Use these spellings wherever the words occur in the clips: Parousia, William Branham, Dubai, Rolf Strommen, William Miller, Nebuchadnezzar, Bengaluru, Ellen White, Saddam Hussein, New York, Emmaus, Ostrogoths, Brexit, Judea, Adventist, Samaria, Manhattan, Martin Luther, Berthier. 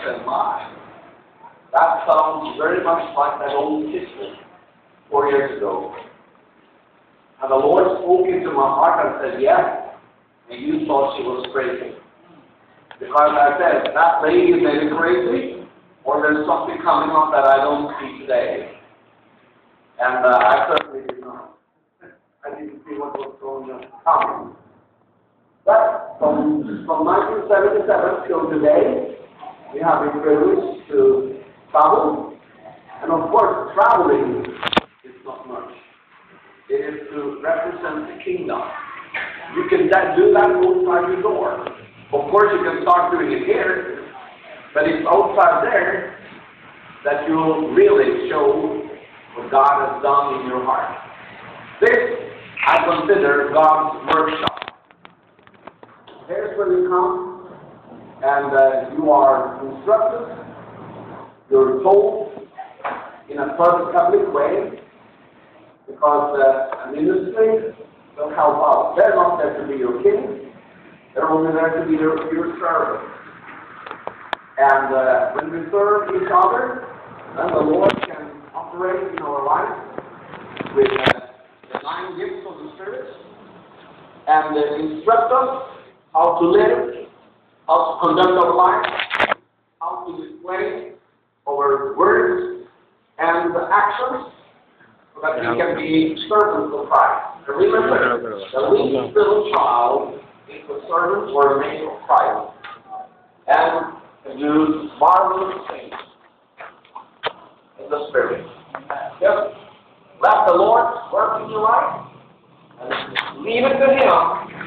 I said, my, that sounds very much like that old history 4 years ago. And the Lord spoke into my heart and said, yes, and you thought she was crazy. Because I said, that lady is either crazy, or there's something coming up that I don't see today. And I certainly did not. I didn't see what was going on coming. But from 1977 till today, we have been privileged to travel. And of course, traveling is not much. It is to represent the kingdom. You can do that outside your door. Of course, you can start doing it here, but it's outside there that you will really show what God has done in your heart. This, I consider God's workshop. Here's where you come, and you are instructed, you're told in a public way, because a ministry will help out. They're not there to be your king, they're only there to be your servant. And when we serve each other, then the Lord can operate in our life with the 9 gifts of the Spirit, and instruct us how to live, how to conduct our life, how to display our words and actions, so that we can be servants of Christ. And remember, the least little child is a servant or a maid of Christ, and can do marvelous things in the Spirit. Just let the Lord work in your life, and leave it to Him.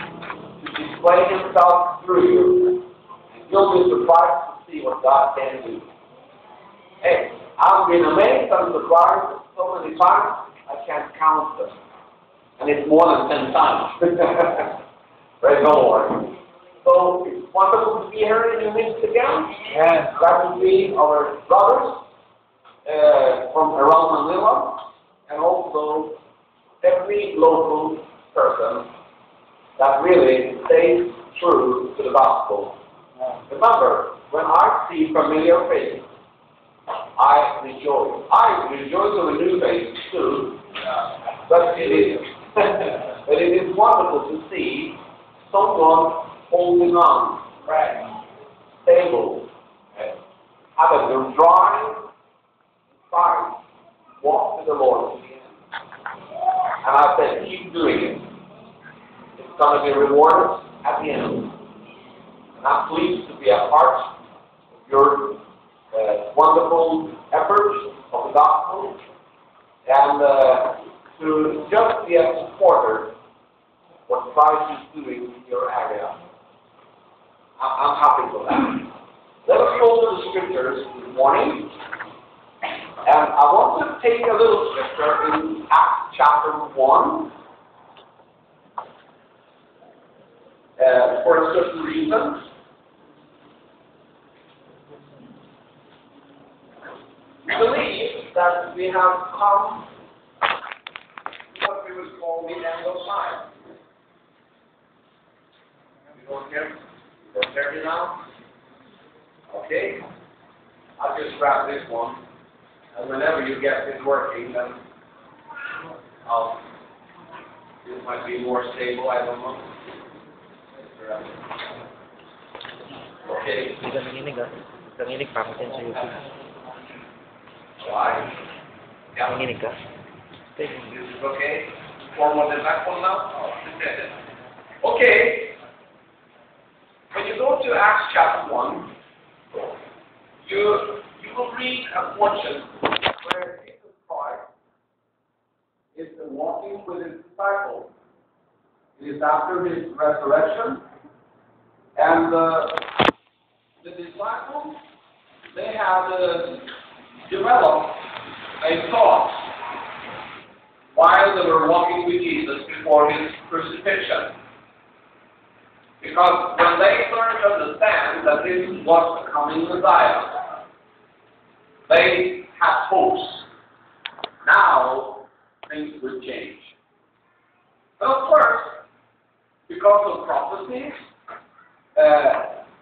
Display Himself through you, and you'll be surprised to see what God can do. Hey, I've been amazed and surprised so many times, I can't count them. And it's more than 10 times. Praise the Lord. So, it's wonderful to be here in your midst again. Yes. That will be our brothers from around Manila, and also every local person that really stays true to the gospel. Remember, when I see familiar faces, I rejoice. I rejoice in the new faces too, but it is wonderful to see someone holding on, right, stable, having a dry, inspired walk to the Lord. And I said, keep doing it. It's going to be rewarded at the end. And I'm pleased to be a part of your wonderful efforts of the gospel, and to just be a supporter of what Christ is doing in your area. I'm happy for that. Let us go to the scriptures this morning. And I want to take a little scripture in Acts chapter 1. For a certain reason. We believe that we have come to what we would call the end of time. You don't hear me now? Okay. I'll just grab this one. And whenever you get it working, then it might be more stable, I don't know. Okay. Nanginig pa ako sa YouTube. Why? Nanginig ka. This is okay. Form of the backbone now? Okay. When you go to Acts chapter 1, you will read a portion where Jesus Christ is walking with his disciples. It is after his resurrection. And the disciples, they had developed a thought while they were walking with Jesus before his crucifixion. Because when they started to understand that this was the coming Messiah, they had hopes. Now, things would change. But of course, because of prophecies,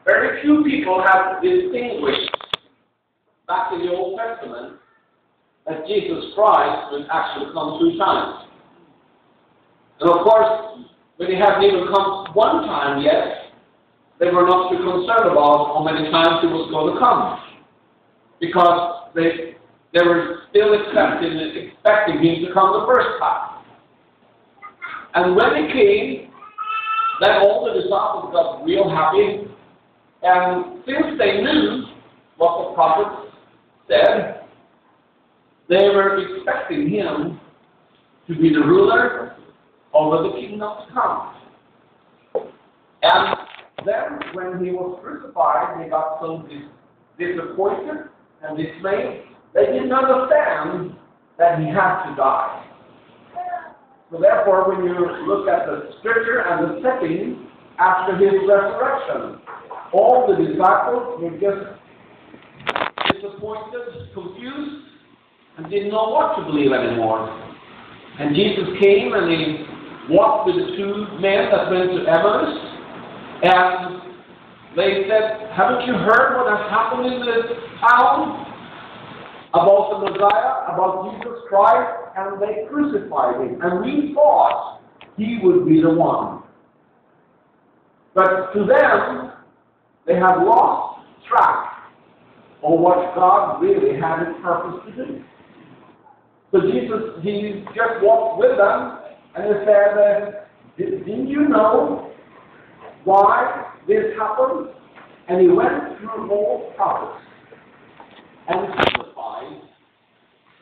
very few people have distinguished that Jesus Christ will actually come 2 times. And of course, when he hadn't even come 1 time yet, they were not too concerned about how many times he was going to come, because they were still expecting him to come the first time. And when he came, then all the disciples got real happy, and since they knew what the prophets said, they were expecting him to be the ruler over the kingdom to come. And then when he was crucified, they got so disappointed and dismayed, they didn't understand that he had to die. So therefore, when you look at the scripture and the setting after his resurrection, all the disciples were just disappointed, confused, and didn't know what to believe anymore. And Jesus came and he walked with the 2 men that went to Emmaus, and they said, "Haven't you heard what has happened in this town about the Messiah, about Jesus Christ?" And they crucified him. And we thought he would be the one. But to them, they had lost track of what God really had in purpose to do. So Jesus, he just walked with them, and he said, "Didn't you know why this happened?" And he went through all prophets and testified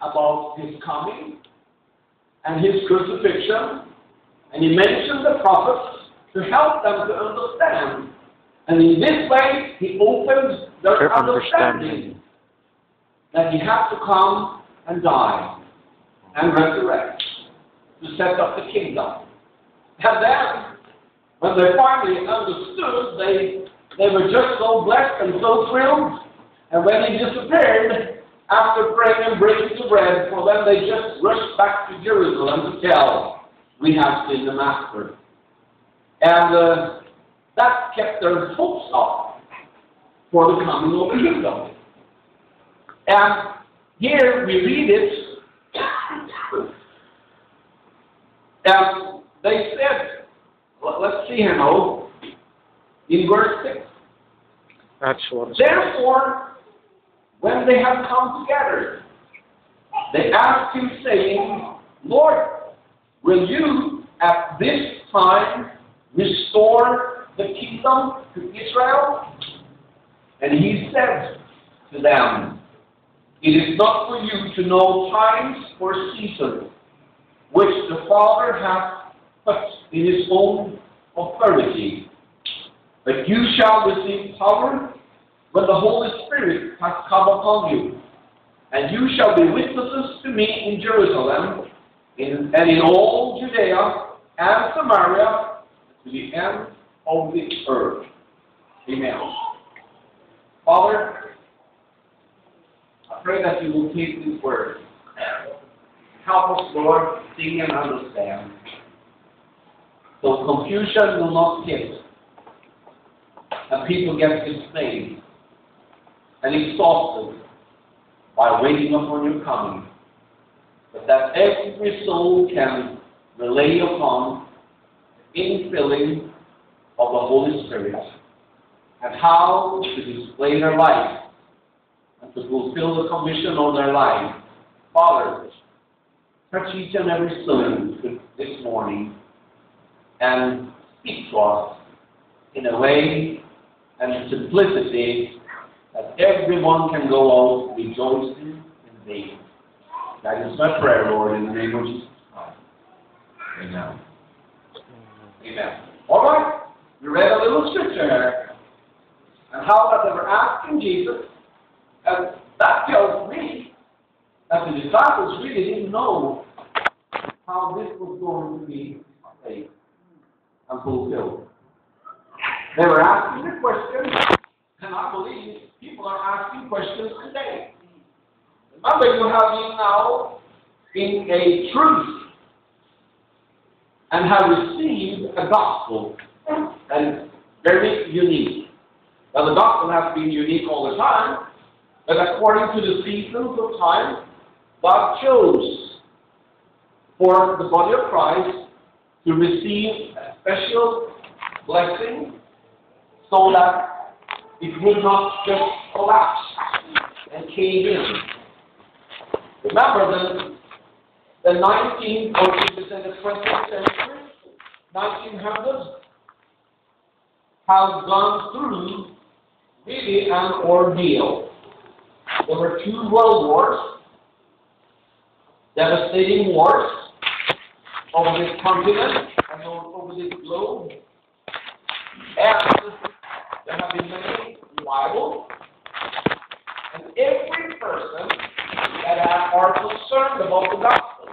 about his coming and his crucifixion, and he mentioned the prophets to help them to understand. And in this way, he opened their understanding that he had to come and die and resurrect to set up the kingdom. And then, when they finally understood, they were just so blessed and so thrilled. And when he disappeared, after praying and breaking the bread, for them they just rushed back to Jerusalem to tell, "We have seen the Master." And that kept their hopes up for the coming of the kingdom. And here we read it, and they said, let's see here now, in verse 6. "Therefore, when they had come together, they asked him, saying, 'Lord, will you at this time restore the kingdom to Israel?' And he said to them, 'It is not for you to know times or seasons, which the Father hath put in his own authority. But you shall receive power when the Holy Spirit has come upon you, and you shall be witnesses to me in Jerusalem, and in all Judea and Samaria, to the end of the earth.'" Amen. Father, I pray that you will take these words. Help us, Lord, sing and understand, so confusion will not hit, and people get dismayed and exhausted by waiting upon your coming, but that every soul can rely upon the infilling of the Holy Spirit and how to display their life and to fulfill the commission of their life. Father, touch each and every soul this morning and speak to us in a way and simplicity that everyone can go out rejoicing in thee. That is my prayer, Lord, in the name of Jesus Christ. Amen. Amen. All right, we read a little scripture here, and how that they were asking Jesus, and that tells me that the disciples really didn't know how this was going to be saved and fulfilled. They were asking the question, and I believe people are asking questions today. Remember, you have been now in a truth and have received a gospel that is very unique. Now, the gospel has been unique all the time, but according to the seasons of time, God chose for the body of Christ to receive a special blessing so that it would not just collapse and cave in. Remember that the 19th or the 20th century, 1900s, have gone through really an ordeal. There were two world wars, devastating wars over this continent and over this globe. And there have been many revivals. And every person that are concerned about the gospel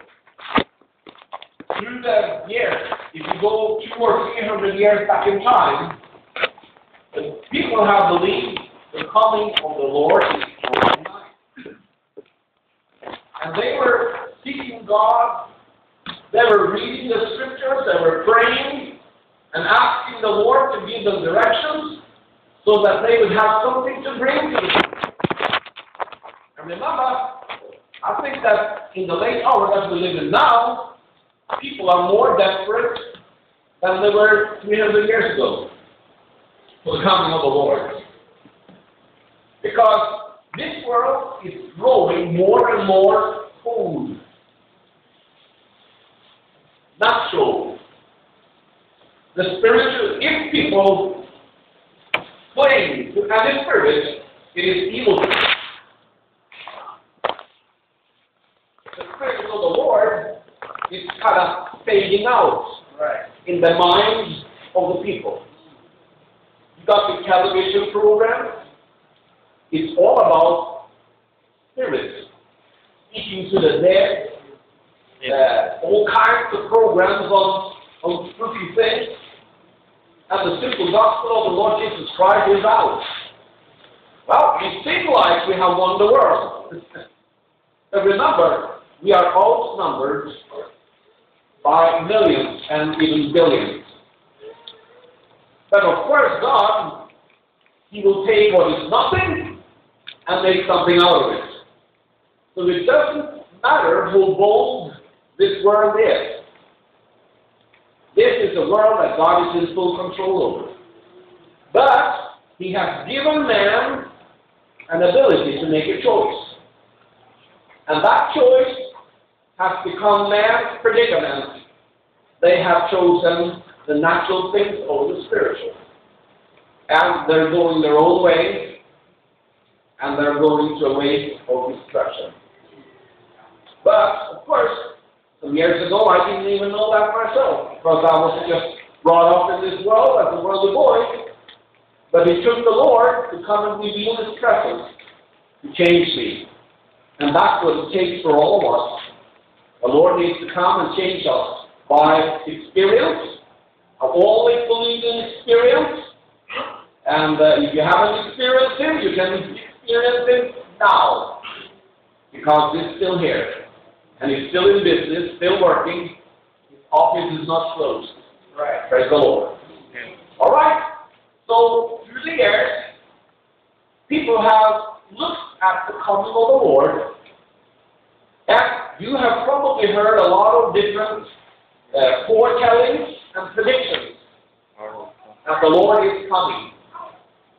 through the years, if you go 200 or 300 years back in time, people have believed the coming of the Lord is close by. And they were seeking God, they were reading the scriptures, they were praying, and asking the Lord to give them directions so that they would have something to bring to them. And remember, I think that in the late hour that we live in now, people are more desperate than they were 300 years ago. For the coming of the Lord. Because this world is growing more and more food. Natural. The spiritual, if people claim to have a spirit, it is evil. The spirit of the Lord is kind of fading out in the minds of the people. Got the television program, it's all about spirits, speaking to the dead, all kinds of programs on spooky things, and the simple gospel of the Lord Jesus Christ is out. Well, it seems like we have won the world. But remember, we are outnumbered by millions and even billions. But of course, God, He will take what is nothing and make something out of it. So it doesn't matter how bold this world is. This is a world that God is in full control over. But He has given man an ability to make a choice. And that choice has become man's predicament. They have chosen the natural things or the spiritual. And they're going their own way, and they're going to a way of destruction. But, of course, some years ago I didn't even know that myself, because I was just brought up in this world as a worldly boy. But it took the Lord to come and reveal His presence to change me. And that's what it takes for all of us. The Lord needs to come and change us by experience. I've always believed in experience, and if you haven't experienced Him, you can experience Him now, because He's still here, and He's still in business, still working. His office is not closed. Right. Praise the Lord. Okay. All right. So through the years, people have looked at the coming of the Lord, and you have probably heard a lot of different foretellings and predictions that the Lord is coming.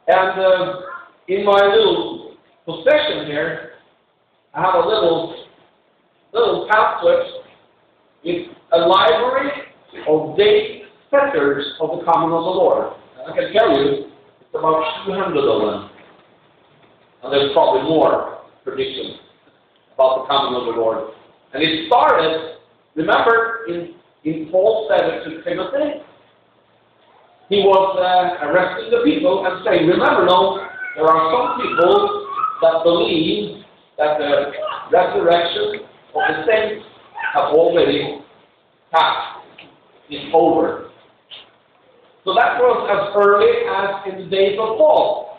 And in my little possession here, I have a little pamphlet. It's a library of date setters of the coming of the Lord. And I can tell you, it's about 200 of them. And there's probably more predictions about the coming of the Lord. And it started, remember, in Paul's letter to Timothy, he was arresting the people and saying, remember now, there are some people that believe that the resurrection of the saints have already passed. It's over. So that was as early as in the days of Paul.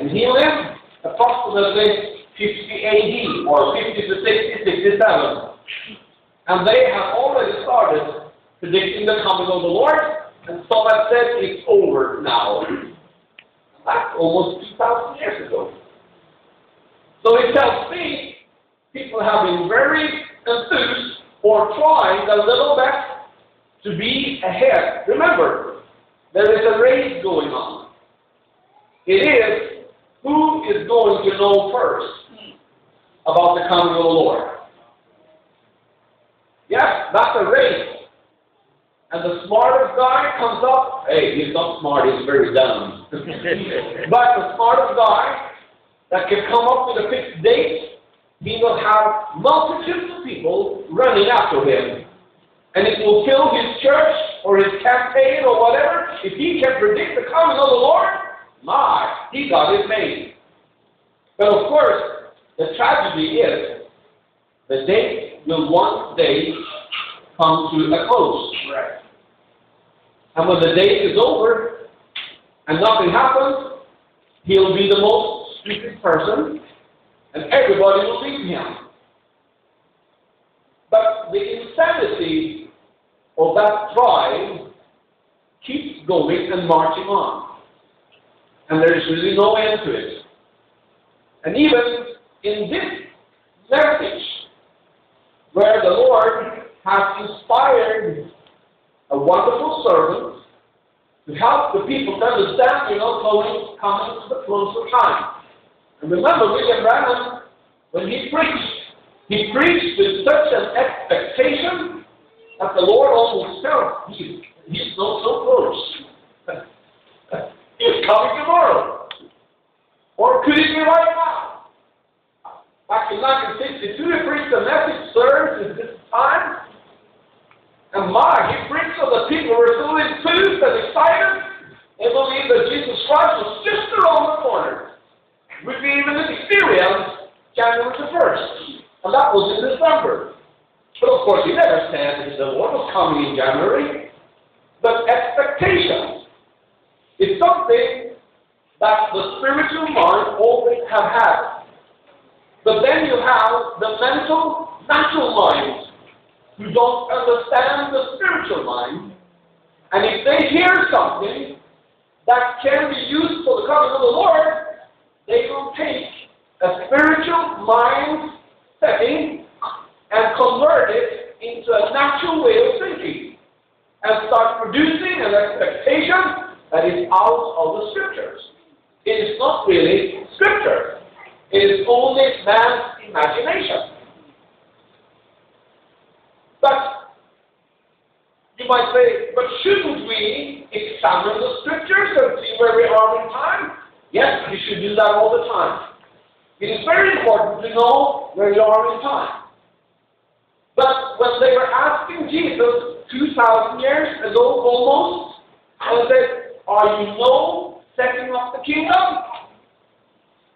And he lived approximately 50 AD, or 50 to 60, 67. And they have already started predicting the coming of the Lord, and some have said it's over now. That's almost 2,000 years ago. So it tells me people have been very enthused or trying a little bit to be ahead. Remember, there is a race going on. It is who is going to know first about the coming of the Lord. Yes, that's a race. And the smartest guy comes up. Hey, he's not smart, he's very dumb. But the smartest guy that can come up with a fixed date, he will have multitudes of people running after him. And it will kill his church or his campaign or whatever. If he can predict the coming of the Lord, my, he got it made. But of course, the tragedy is the date will one day come to a close. Right. And when the day is over and nothing happens, he'll be the most stupid person and everybody will leave him. But the insanity of that tribe keeps going and marching on. And there is really no end to it. And even in this message, where the Lord has inspired a wonderful servant to help the people to understand, you know, coming to the close of time. And remember, William Branham, when he preached with such an expectation that the Lord almost felt he's not so close. He's coming tomorrow. Or could it be right now? Back in 1962, he preached a message, "Sirs, is this time?" And my, he preached so the people were so enthused and excited, they believed that Jesus Christ was just around the corner. We even experienced January the 1st, and that was in December. But of course, he never said the Lord was coming in January. But expectation is something that the spiritual mind always have had. But then you have the mental, natural mind, who don't understand the spiritual mind, and if they hear something that can be used for the coming of the Lord, they will take a spiritual mind setting and convert it into a natural way of thinking, and start producing an expectation that is out of the scriptures. It is not really scripture. It is only man's imagination. But you might say, but shouldn't we examine the scriptures and see where we are in time? Yes, we should do that all the time. It is very important to know where you are in time. But when they were asking Jesus 2,000 years ago almost, and said, "Are you now setting up the kingdom?"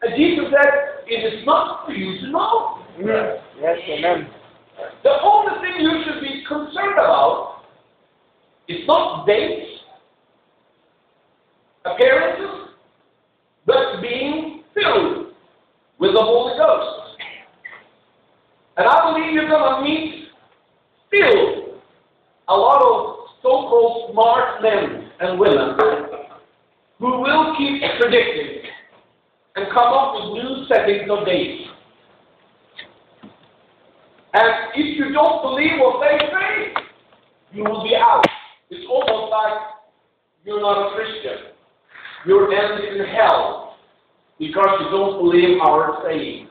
And Jesus said, "It is not for you to know." Yes, yes, amen. The only thing you should be concerned about is not dates, appearances, but being filled with the Holy Ghost. And I believe you're going to meet still a lot of so-called smart men and women who will keep predicting and come up with new settings of dates. And if you don't believe what they say, you will be out. It's almost like you're not a Christian. You're ending in hell because you don't believe our saying.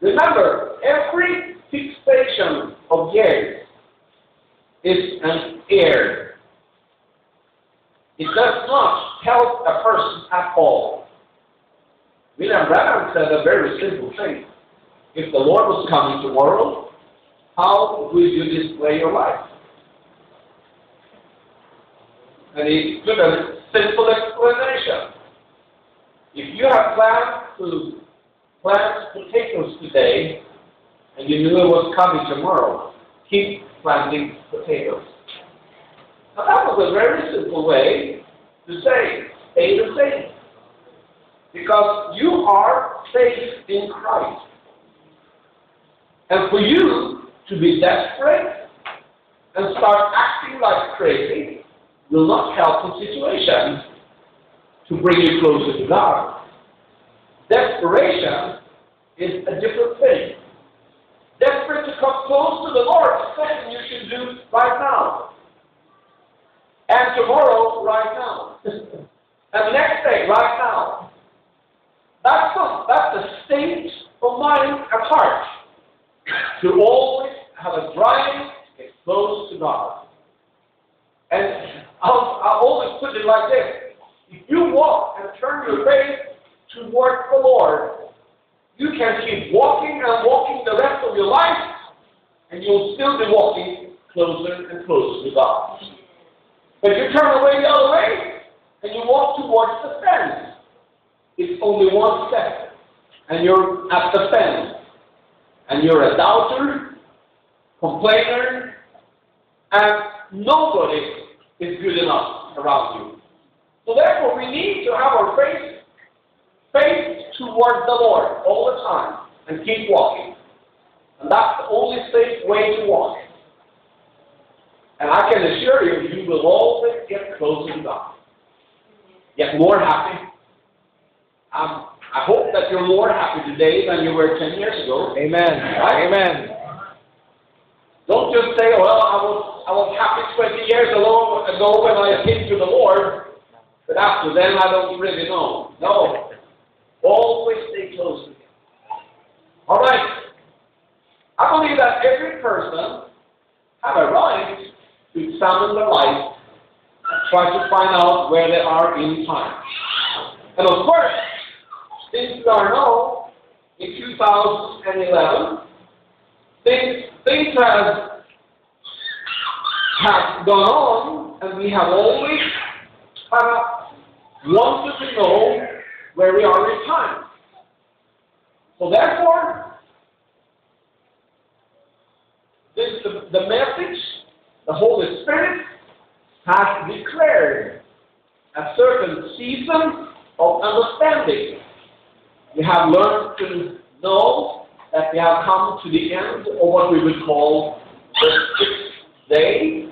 Remember, every fixation of years is an error. It does not help a person at all. William Branham said a very simple thing. If the Lord was coming tomorrow, how will you display your life? And he took a simple explanation. If you have planned to plant potatoes today, and you knew it was coming tomorrow, keep planting potatoes. Now that was a very simple way to say, stay the same. Because you are safe in Christ. And for you to be desperate and start acting like crazy will not help the situation to bring you closer to God. Desperation is a different thing. Desperate to come close to the Lord, the second you should do right now. And tomorrow, right now. And the next day, right now. That's the state of mind and heart. To always have a drive to get close to God. And I'll always put it like this. If you walk and turn your face towards the Lord, you can keep walking and walking the rest of your life, and you'll still be walking closer and closer to God. But you turn away the other way, and you walk towards the fence. It's only one step, and you're at the fence. And you're a doubter, complainer, and nobody is good enough around you. So therefore, we need to have our faith towards the Lord all the time and keep walking. And that's the only safe way to walk. And I can assure you, you will always get closer to God. Get more happy. I hope that you're more happy today than you were 10 years ago. Amen. Right? Amen. Don't just say, well, I was happy 20 years ago when I came to the Lord. But after then, I don't really know. No. Always stay close to Him. Alright. I believe that every person has a right to examine their life and try to find out where they are in time. And of course, since we are now in 2011, things have gone on, and we have always wanted to know where we are in time. So therefore, this is the message the Holy Spirit has declared a certain season of understanding. We have learned to know that we have come to the end of what we would call the sixth day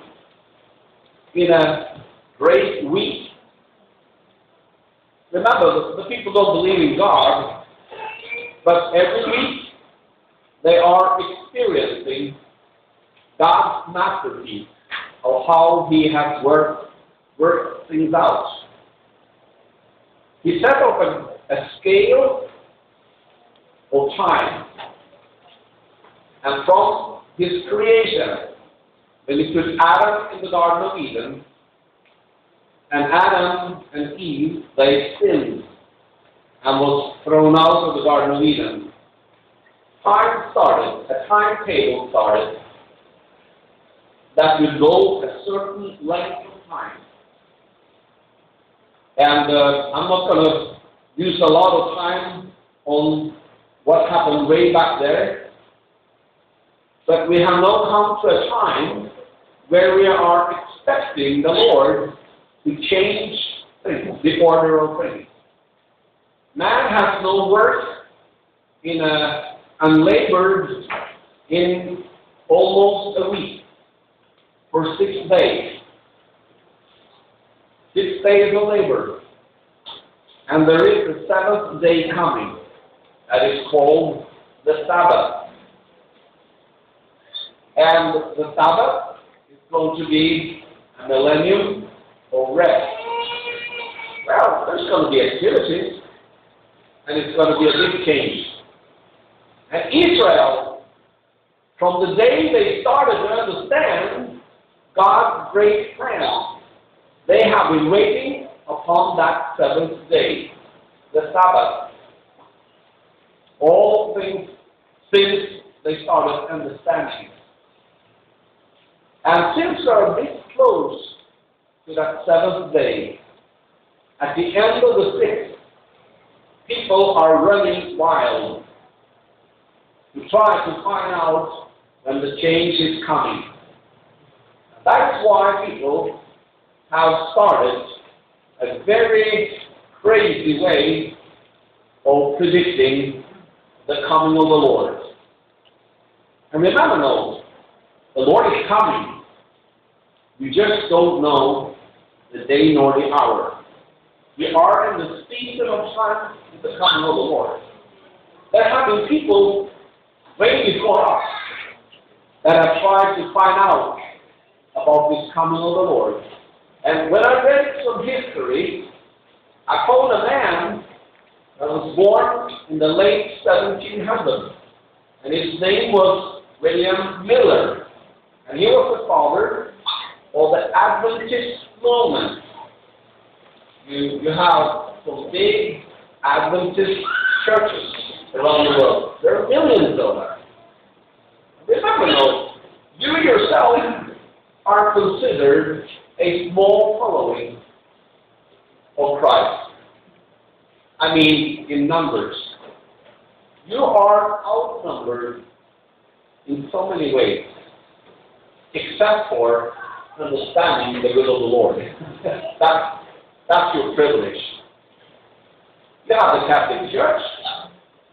in a great week. Remember, the people don't believe in God, but every week they are experiencing God's masterpiece of how He has worked things out. He set up a scale of time, and from His creation, when He put Adam in the Garden of Eden, and Adam and Eve, they sinned and was thrown out of the Garden of Eden. Time started, a timetable started that would go a certain length of time. And I'm not going to use a lot of time on what happened way back there, but we have now come to a time where we are expecting the Lord to change things, the order of things. Man has no work and labored in almost a week for 6 days. 6 days of labor. And there is the seventh day coming that is called the Sabbath. And the Sabbath is going to be a millennium or rest. Well, there's going to be activities, and it's going to be a big change. And Israel, from the day they started to understand God's great plan, they have been waiting upon that seventh day, the Sabbath. All things since they started understanding. And since we are this close to that seventh day, at the end of the sixth, people are running wild to try to find out when the change is coming. That's why people have started a very crazy way of predicting the coming of the Lord. And remember now, the Lord is coming. You just don't know the day nor the hour. We are in the season of time with the coming of the Lord. There have been people waiting for us that have tried to find out about this coming of the Lord. And when I read some history, I found a man that was born in the late 1700s, and his name was William Miller, and he was the father of the Adventist movement. You have some big Adventist churches around the world. There are millions of them. Remember now, you yourself are considered a small following of Christ. I mean, in numbers. You are outnumbered in so many ways, except for understanding the will of the Lord. That's your privilege. You have the Catholic Church.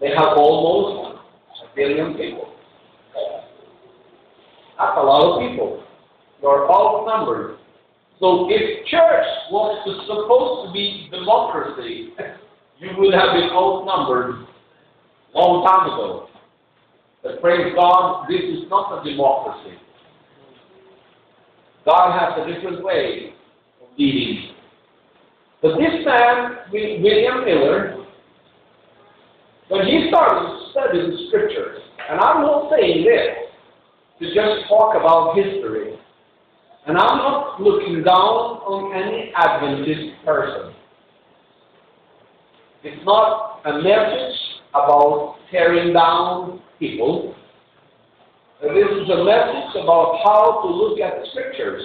They have almost 1 billion people. That's a lot of people. You're outnumbered. So if church was supposed to be democracy, you would have been outnumbered long time ago. But praise God, this is not a democracy. God has a different way of leading. But this man, William Miller, when he started studying the scriptures, and I'm not saying this to just talk about history, and I'm not looking down on any Adventist person. It's not a message about tearing down people. This is a message about how to look at the scriptures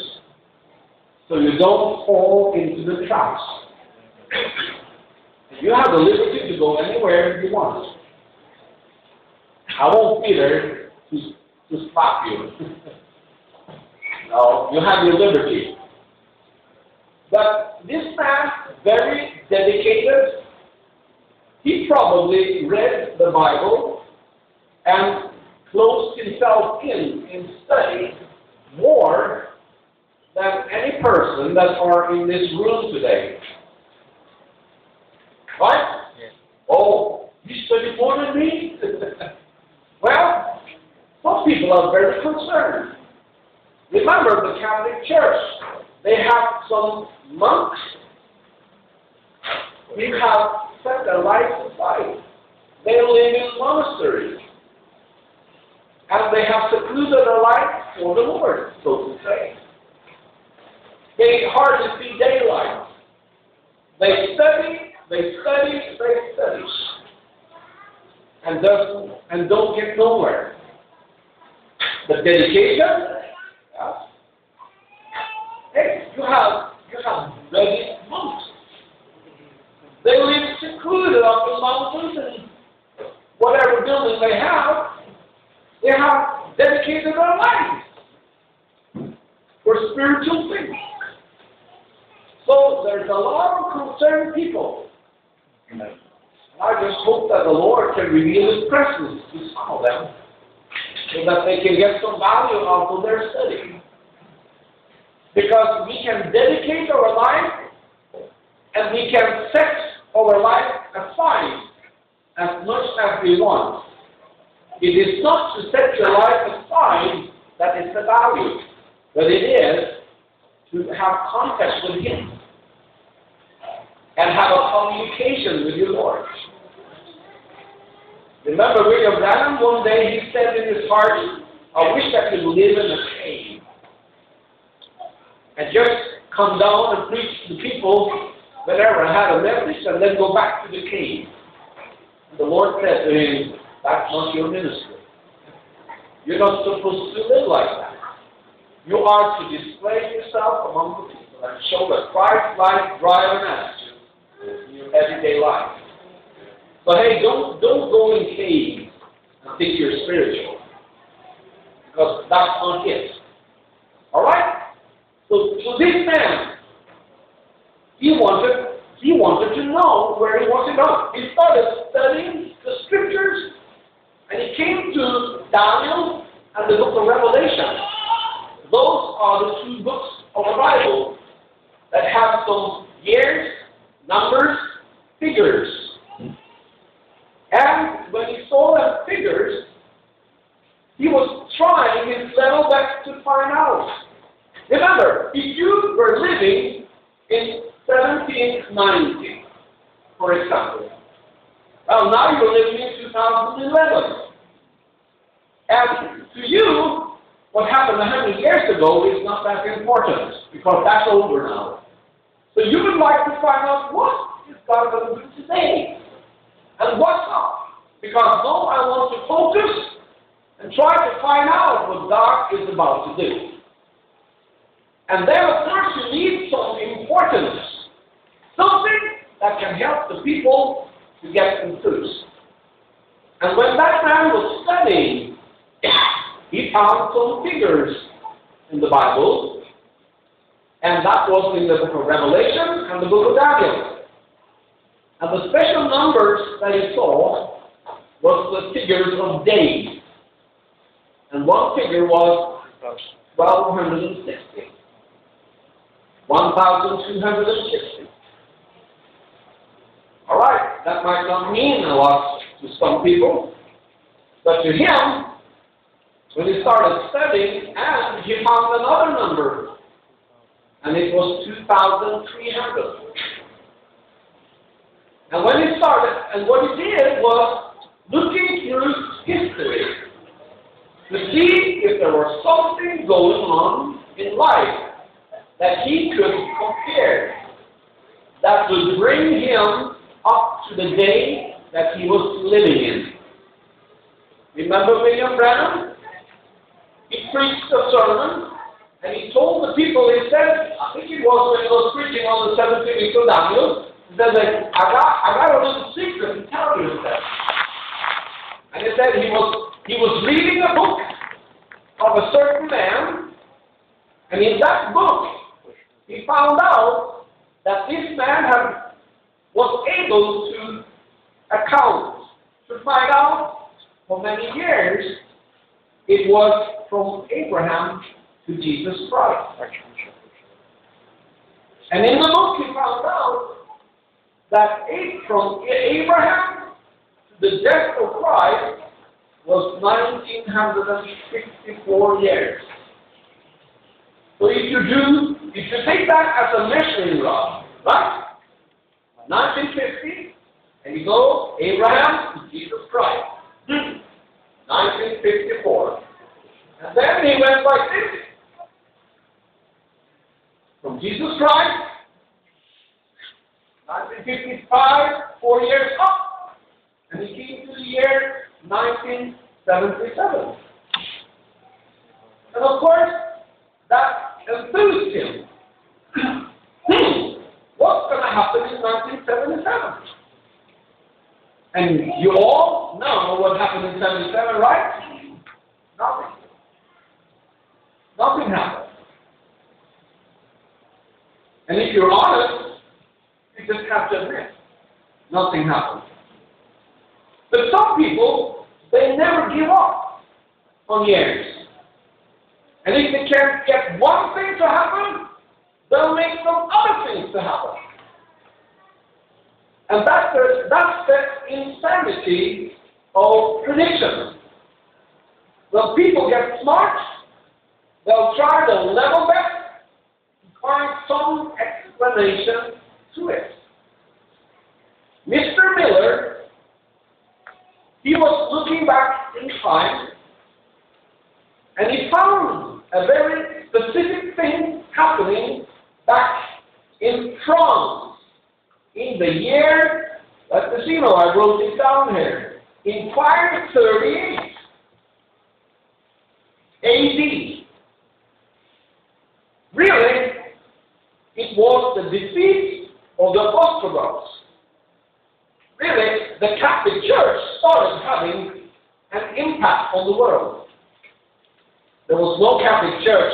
so you don't fall into the traps. You have the liberty to go anywhere you want. I won't be there to stop you. You have your liberty. But this man, very dedicated, he probably read the Bible and closed himself in study more than any person that are in this room today. Right? Yes. Oh, you study more than me? Well, some people are very concerned. Remember the Catholic Church. They have some monks who have set their life aside. They live in monasteries. And they have secluded their life for the Lord, so to say. They hardly see daylight. They study. And don't get nowhere. The dedication. Hey, you have rugged monks. They live secluded up in mountains and whatever building they have dedicated their lives for spiritual things. So there's a lot of concerned people. And I just hope that the Lord can reveal His presence to some of them, so that they can get some value out of their study. Because we can dedicate our life, and we can set our life aside as much as we want. It is not to set your life aside that is the value, but it is to have contact with Him and have a communication with your Lord. Remember William Branham? One day he said in his heart, I wish I could live in a cave and just come down and preach to the people whenever I had a message and then go back to the cave. And the Lord said to him, that's not your ministry. You're not supposed to live like that. You are to display yourself among the people and show that Christ-like drive and attitude in your everyday life. But hey, don't go in caves and think you're spiritual, because that's not it. All right? So this man, he wanted to know where he wanted to go. He started studying the scriptures, and he came to Daniel and the book of Revelation. Those are the two books of the Bible that have some years, numbers, figures. And when he saw the figures, He was trying his level best to find out. Remember, if you were living in 1790, for example, well, now you're living in 2011. And to you, what happened 100 years ago is not that important, because that's over now. So you would like to find out what is God going to do today, and what's up. Because now I want to focus and try to find out what God is about to do. And then, of course, you need something important. Something that can help the people to get enthused. And when that man was studying, he found some figures in the Bible. And that was in the book of Revelation and the book of Daniel. And the special numbers that he saw was the figures of days. And one figure was 1,260. 1,260. Alright, that might not mean a lot to some people, but to him, when he started studying, and he found another number, and it was 2,300. And when he started, and what he did was looking through history to see if there was something going on in life that he could compare, that would bring him up to the day that he was living in. Remember William Branham? He preached a sermon, and he told the people, he said, I think it was when he was preaching on the 17th week of Daniel, he said, I got a little secret to tell you that. And he said he was reading a book of a certain man, and in that book, he found out that this man was able to account, to find out how many years it was from Abraham to Jesus Christ. And in the book he found out that from Abraham to the death of Christ was 1954 years. So if you take that as a measuring rod, right? 1950, and you go Abraham to Jesus Christ. 1954. And then he went like this. From Jesus Christ, 1955, 4 years up, and he came to the year 1977. And of course, that enthused him. What's going to happen in 1977? And you all know what happened in 1977, right? Nothing. Nothing happened. And if you're honest, you just have to admit, nothing happened. But some people, they never give up on years. And if they can't get one thing to happen, they'll make some other things to happen. And that's the insanity of prediction. When people get smart, they'll try to level back and find some explanation to it. Mr. Miller, he was looking back in time, and he found a very specific thing happening back in France in the year, let me see, I wrote it down here, in 538 A.D. Really, it was the defeat of the Ostrogoths. Really, the Catholic Church started having an impact on the world. There was no Catholic Church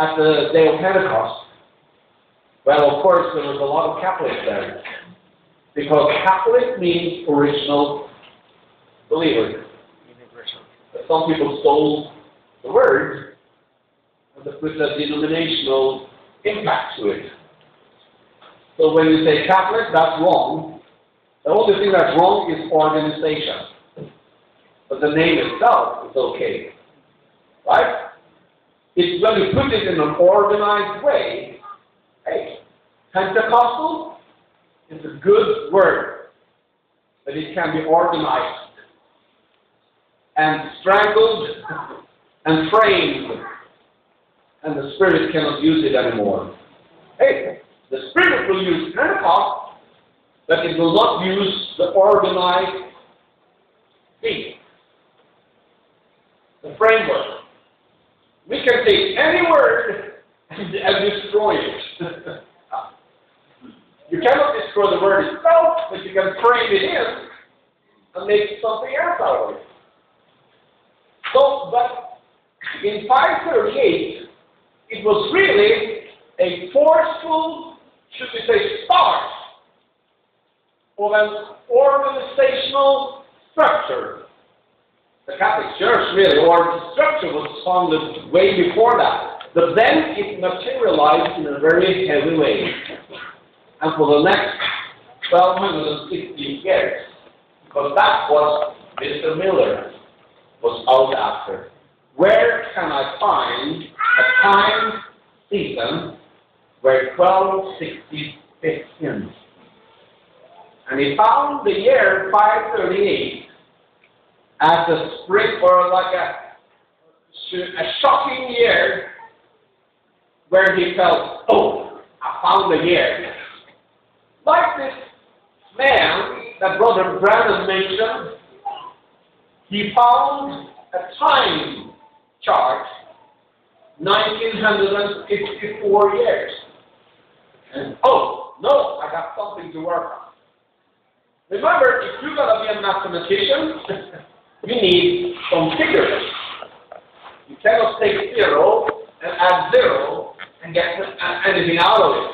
at the day of Pentecost. Well, of course, there was a lot of Catholics there, because Catholic means original believer. But some people stole the word and they put a denominational impact to it. So when you say Catholic, that's wrong. The only thing that's wrong is organization. But the name itself is okay. Right? It's when you put it in an organized way. Right? Pentecostal is a good word, but it can be organized and strangled and framed, and the Spirit cannot use it anymore. Hey, the Spirit will use Pentecost, but it will not use the organized thing, the framework. We can take any word and destroy it. You cannot destroy the word itself, but you can frame it in and make something else out of it. So, but in 538, it was really a forceful, should we say, start of an organizational structure. The Catholic Church, really, or the structure was founded way before that, but then it materialized in a very heavy way. And for the next 1216 years, because that's what Mr. Miller was out after. Where can I find a time season where 1260 fits in? And he found the year 538 as a spring, or like a shocking year, where he felt, oh, I found the year. Like this man that Brother Branham mentioned, he found a time chart, 1954 years. And oh, no, I got something to work on. Remember, if you're going to be a mathematician, you need some figures. You cannot take 0 and add 0 and get anything out of it.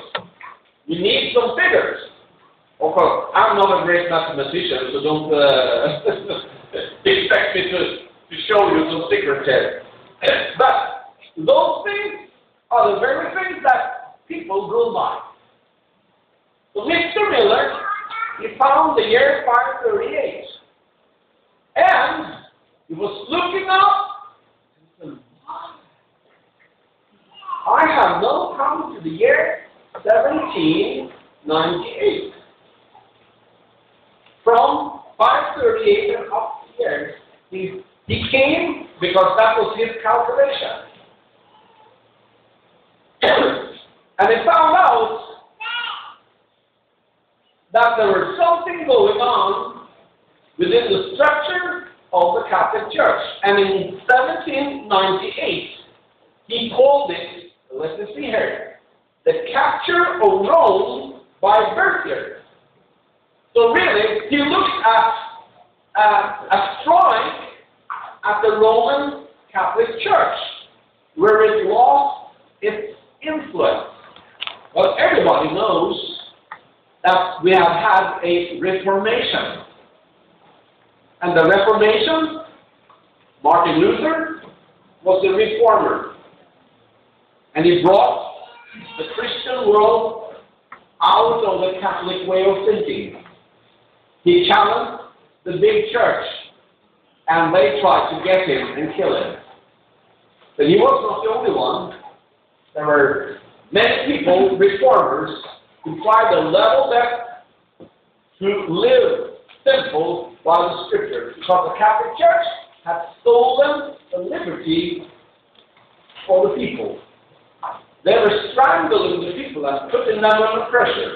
You need some figures. Of course, I'm not a great mathematician, so don't expect me to show you some figures here. But those things are the very things that people go by. So Mr. Miller, he found the year 538. And he was looking up and said, I have now come to the year 1798. From 538 and up years, he came because that was his calculation. And he found out that there was something going on within the structure of the Catholic Church. And in 1798, he called it, let me see here, the capture of Rome by Berthier. So really, he looked at a strike at the Roman Catholic Church, where it lost its influence. Well, everybody knows that we have had a Reformation. And the Reformation, Martin Luther was a reformer. And he brought the Christian world out of the Catholic way of thinking. He challenged the big church, and they tried to get him and kill him. But he was not the only one. There were many people, reformers, who tried to level that, to live simple by the Scripture, because the Catholic Church had stolen the liberty for the people. They were strangling the people and putting them under pressure.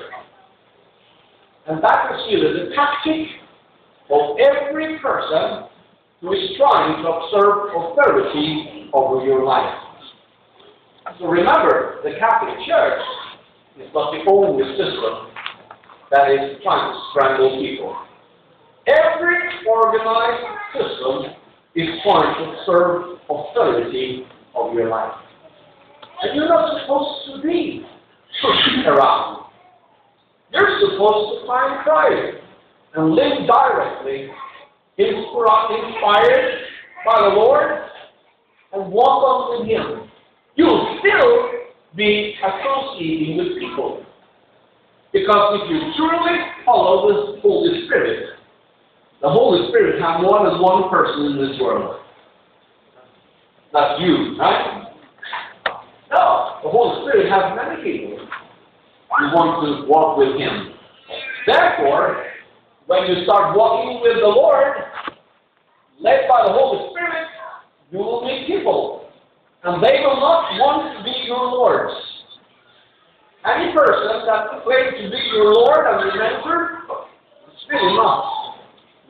And that is really the tactic of every person who is trying to observe authority over your life. So remember, the Catholic Church is not the only system that is trying to strangle people. Every organized system is trying to observe authority of your life. And you're not supposed to be pushing around. You're supposed to find Christ and live directly, inspired by the Lord, and walk on with Him. You'll still be associating with people. Because if you truly follow the Holy Spirit, The Holy Spirit has more than one person in this world. That's you, right? No, the Holy Spirit has many people who want to walk with Him. Therefore, when you start walking with the Lord, led by the Holy Spirit, you will meet people, and they will not want to be your lords. Any person that claims to be your Lord and your mentor is really not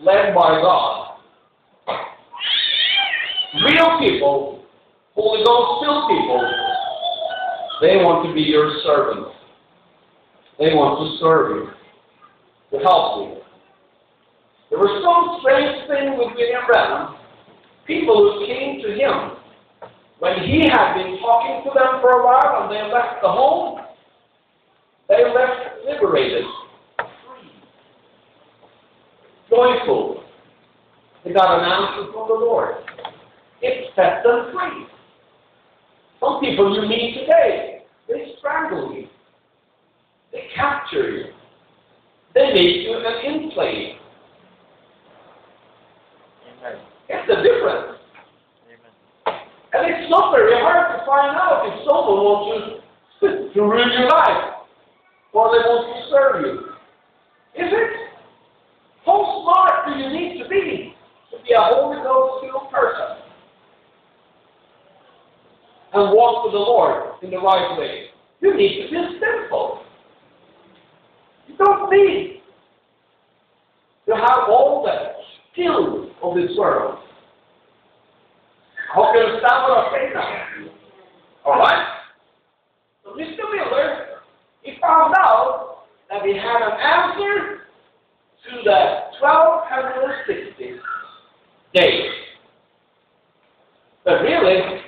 led by God. Real people, Holy Ghost filled people, they want to be your servant. They want to serve you, to help you. There was some strange thing with William Branham. People who came to him when he had been talking to them for a while, and they left the home, they left liberated, free, joyful. They got an answer from the Lord. It set them free. Some people you meet today, they strangle you, they capture you, they make you an enslave. It's the difference. Amen. And it's not very hard to find out if someone wants to ruin your life, or they want to serve you. Is it? How smart do you need to be a Holy Ghost filled person and walk with the Lord in the right way? You need to be simple. You don't need to have all the skills of this world. I hope you understand what I'm saying now. Alright? So Mr. Miller, he found out that he had an answer to the 1260 days. But really,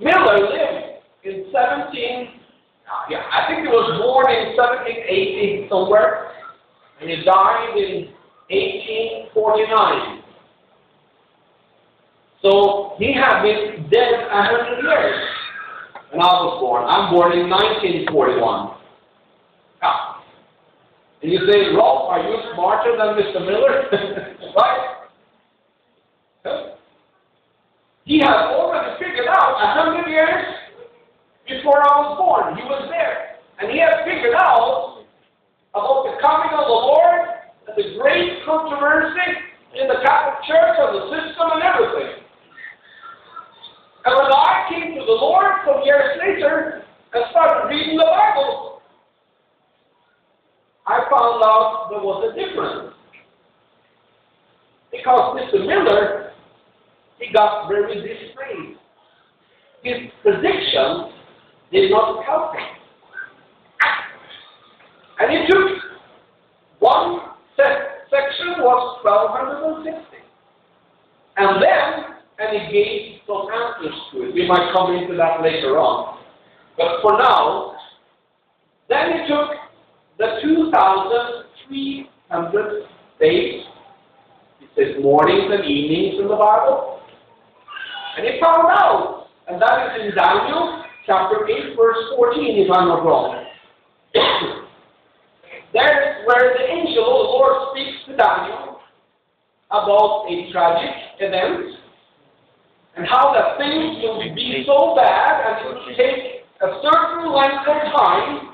Miller lived in 17, I think he was born in 1780 somewhere, and he died in 1849. So he had been dead 100 years when I was born. I'm born in 1941. Yeah. And you say, Rolf, are you smarter than Mr. Miller? Right? Yeah. He had already figured out 100 years before I was born. He was there. And he had figured out about the coming of the Lord, and the great controversy in the Catholic Church and the system and everything. And when I came to the Lord some years later and started reading the Bible, I found out there was a difference. Because Mr. Miller, he got very dismayed. His prediction did not help him. And he took one section was 1260. And then, he gave some answers to it. We might come into that later on. But for now, then he took the 2,300 days. It says mornings and evenings in the Bible. And he found out, and that is in Daniel chapter 8, verse 14, if I'm not wrong. There is where the angel of the Lord speaks to Daniel about a tragic event, and how that things will be so bad, and it will take a certain length of time,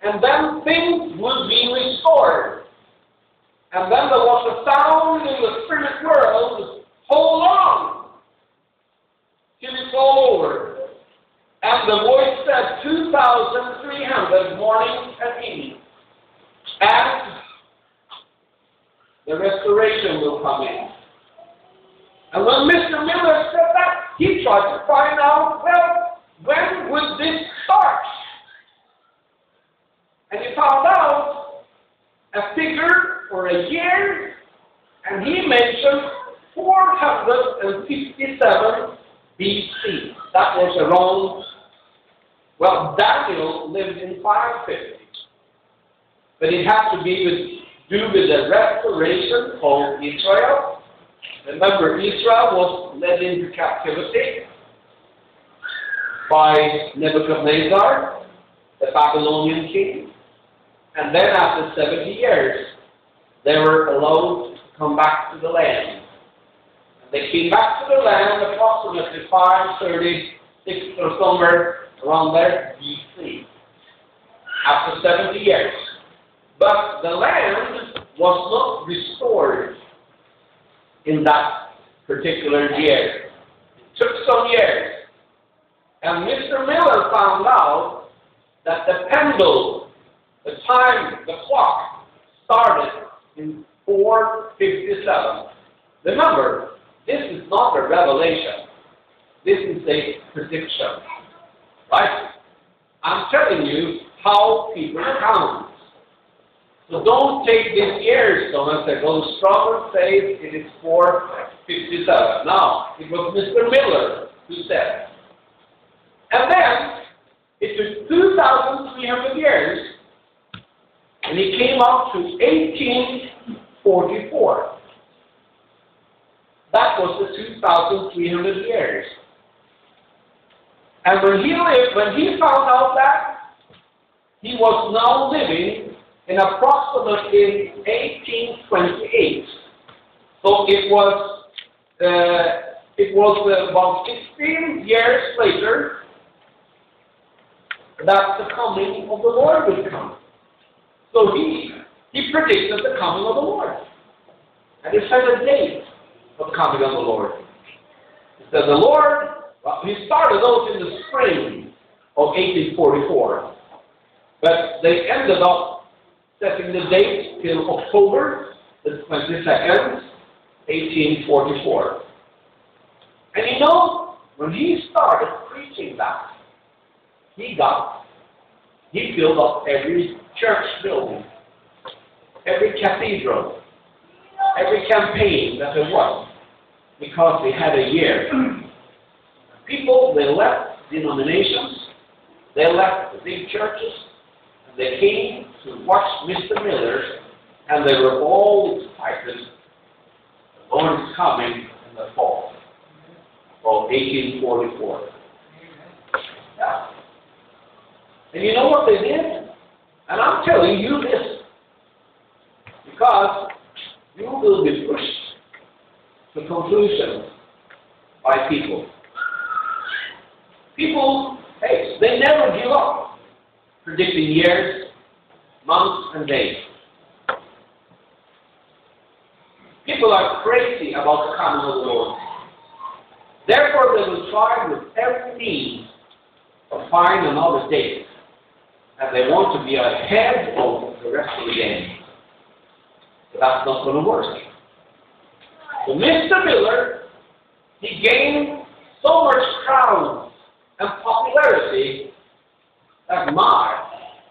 and then things will be restored. And then there was a sound in the spirit world, hold on, till it's all over. And the voice said, 2,300 mornings and evenings. And the restoration will come in. And when Mr. Miller said that, he tried to find out, well, when would this start? And he found out a figure for a year, and he mentioned 457 BC. That was around, well, Daniel lived in 550. But it had to be due to the restoration of Israel. Remember, Israel was led into captivity by Nebuchadnezzar, the Babylonian king. And then after 70 years, they were allowed come back to the land. They came back to the land approximately 536 or somewhere around there, BC, after 70 years. But the land was not restored in that particular year. It took some years. And Mr. Miller found out that the pendulum, the time, the clock, started in 457. Remember, this is not a revelation. This is a prediction. Right? I'm telling you how people count. So don't take this yearstone and say, well, the Strommen says it is 457. Now, it was Mr. Miller who said. And then, it took 2,300 years, and he came up to 1844. That was the 2,300 years. And when he lived, when he found out that, he was now living in approximately 1828. So it was about 16 years later that the coming of the Lord would come. So he predicted the coming of the Lord. And he set a date of coming of the Lord. He said the Lord, well, he started out in the spring of 1844, but they ended up setting the date till October the 22nd, 1844. And you know, when he started preaching that, he filled up every church building, every cathedral, every campaign that there was, because they had a year. People, they left denominations, they left the big churches, and they came to watch Mr. Miller, and they were all excited. The Lord is coming in the fall of 1844. Yeah. And you know what they did? And I'm telling you this, because you will be pushed to conclusions by people. People, hey, they never give up predicting years, months, and days. People are crazy about the coming of the Lord. Therefore, they will try with every means to find another date. And they want to be ahead of the rest of the game. But that's not going to work. So Mr. Miller, he gained so much crown and popularity that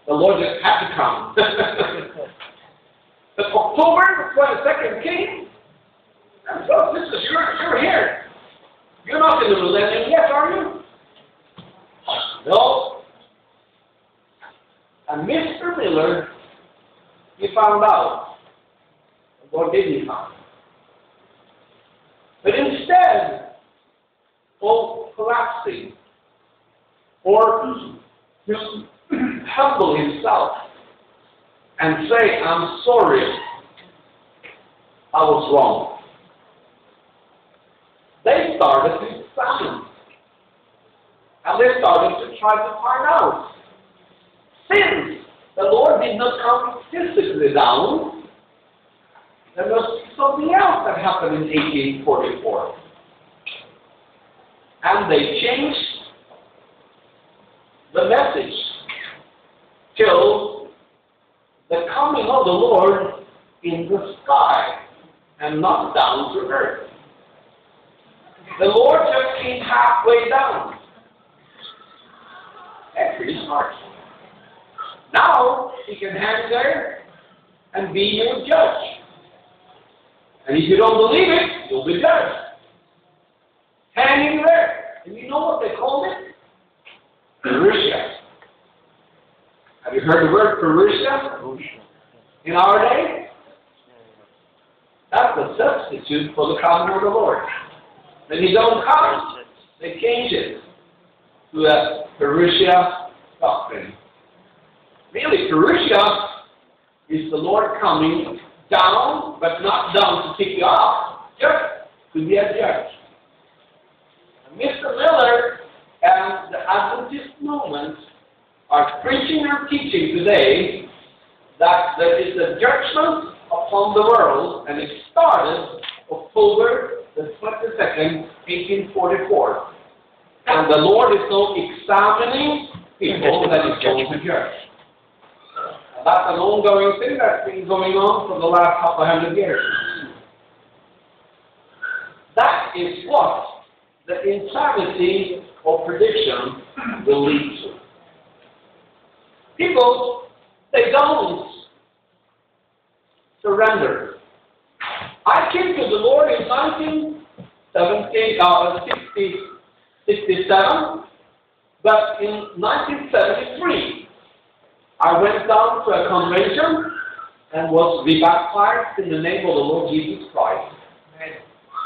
the Lord just had to come. But October 22nd came, and so this is you're here. You're not in the millennium yet, are you? No. And Mr. Miller, he found out. What did he find? But instead of collapsing or just humble himself and say, I'm sorry, I was wrong, they started to examine. And they started to try to find out. Since the Lord did not come physically down, there was something else that happened in 1844. And they changed the message till the coming of the Lord in the sky and not down to earth. The Lord just came halfway down. That's pretty smart. Now, he can hang there and be your judge. And if you don't believe it, you'll be judged. Hanging there. And you know what they called it? Parousia. Have you heard the word Parousia in our day? That's a substitute for the coming of the Lord. When you don't come, they change it to a Parousia doctrine. Really, Parousia is the Lord coming down, but not down to kick you off. Church, to be a judge. Mr. Miller and the Adventist movement are preaching or teaching today that there is a judgment upon the world, and it started October the 22nd, 1844. And the Lord is now examining people that is going to judge. And that's an ongoing thing that's been going on for the last couple of 100 years. That is what the insanity of prediction will lead to. People, they don't surrender. I came to the Lord in 1967, but in 1973, I went down to a convention and was rebaptized in the name of the Lord Jesus Christ.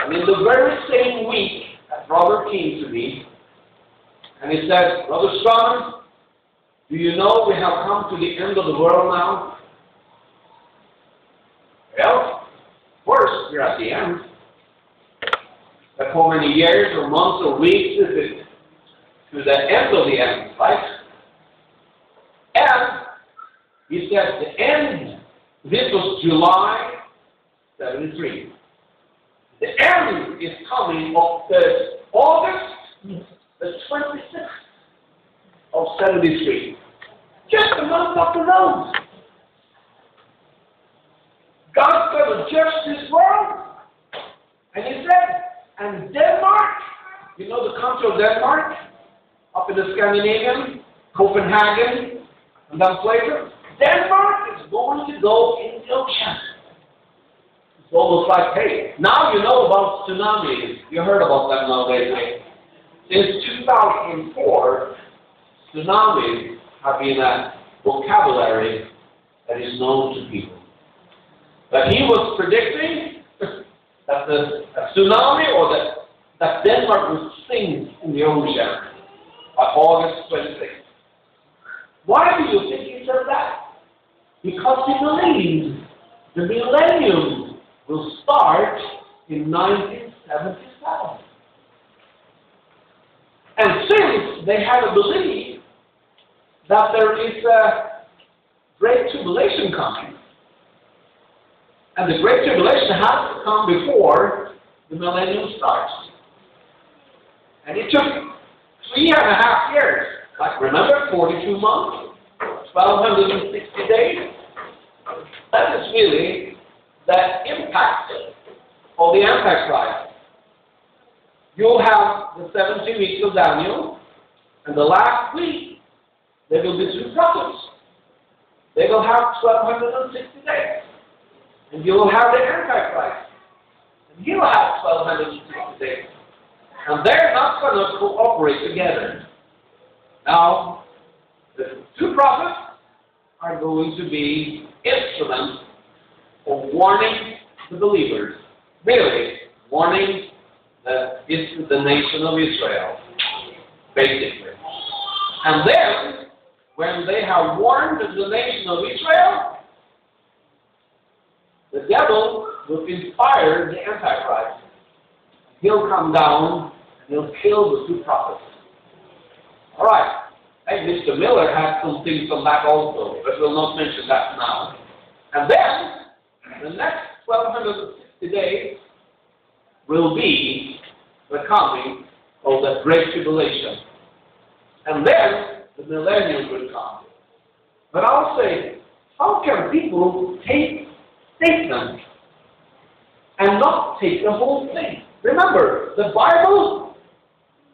And in the very same week, that brother came to me and he said, "Brother Strommen, do you know we have come to the end of the world now?" Well, first, we're at the end. But how many years or months or weeks is it to the end of the end, right? And he said, the end, this was July 73. The end is coming of the August the 26th of 73. Just a month up the road. God's going to judge this world. And he said, and Denmark, you know the country of Denmark, up in the Scandinavian, Copenhagen, and that flavor, Denmark is going to go in the ocean. It's almost like, hey, now you know about tsunamis. You heard about them nowadays, right? Since 2004, tsunamis have been a vocabulary that is known to people. But he was predicting that a tsunami or that Denmark would sink in the ocean by August 26th. Why do you think he said that? Because he believes the millennium will start in 1977. And since they have a belief that there is a great tribulation coming, and the great tribulation has to come before the millennium starts. And it took 3.5 years, like remember, 42 months, 1,260 days. That is really that impact of the Antichrist. You'll have the 70 weeks of Daniel, and the last week, there will be 2 prophets. They will have 1,260 days. And you will have the Antichrist. And you will have 1,260 days. And they're not going to cooperate together. Now, the 2 prophets are going to be instruments of warning the believers, really warning the nation of Israel, basically. And then, when they have warned the nation of Israel, the devil will inspire the Antichrist. He'll come down and he'll kill the 2 prophets. All right. And Mr. Miller had some things on that also, but we'll not mention that now. And then, the next 1,260 days will be the coming of the Great Tribulation. And then the millennium will come. But I'll say, how can people take statements and not take the whole thing? Remember, the Bible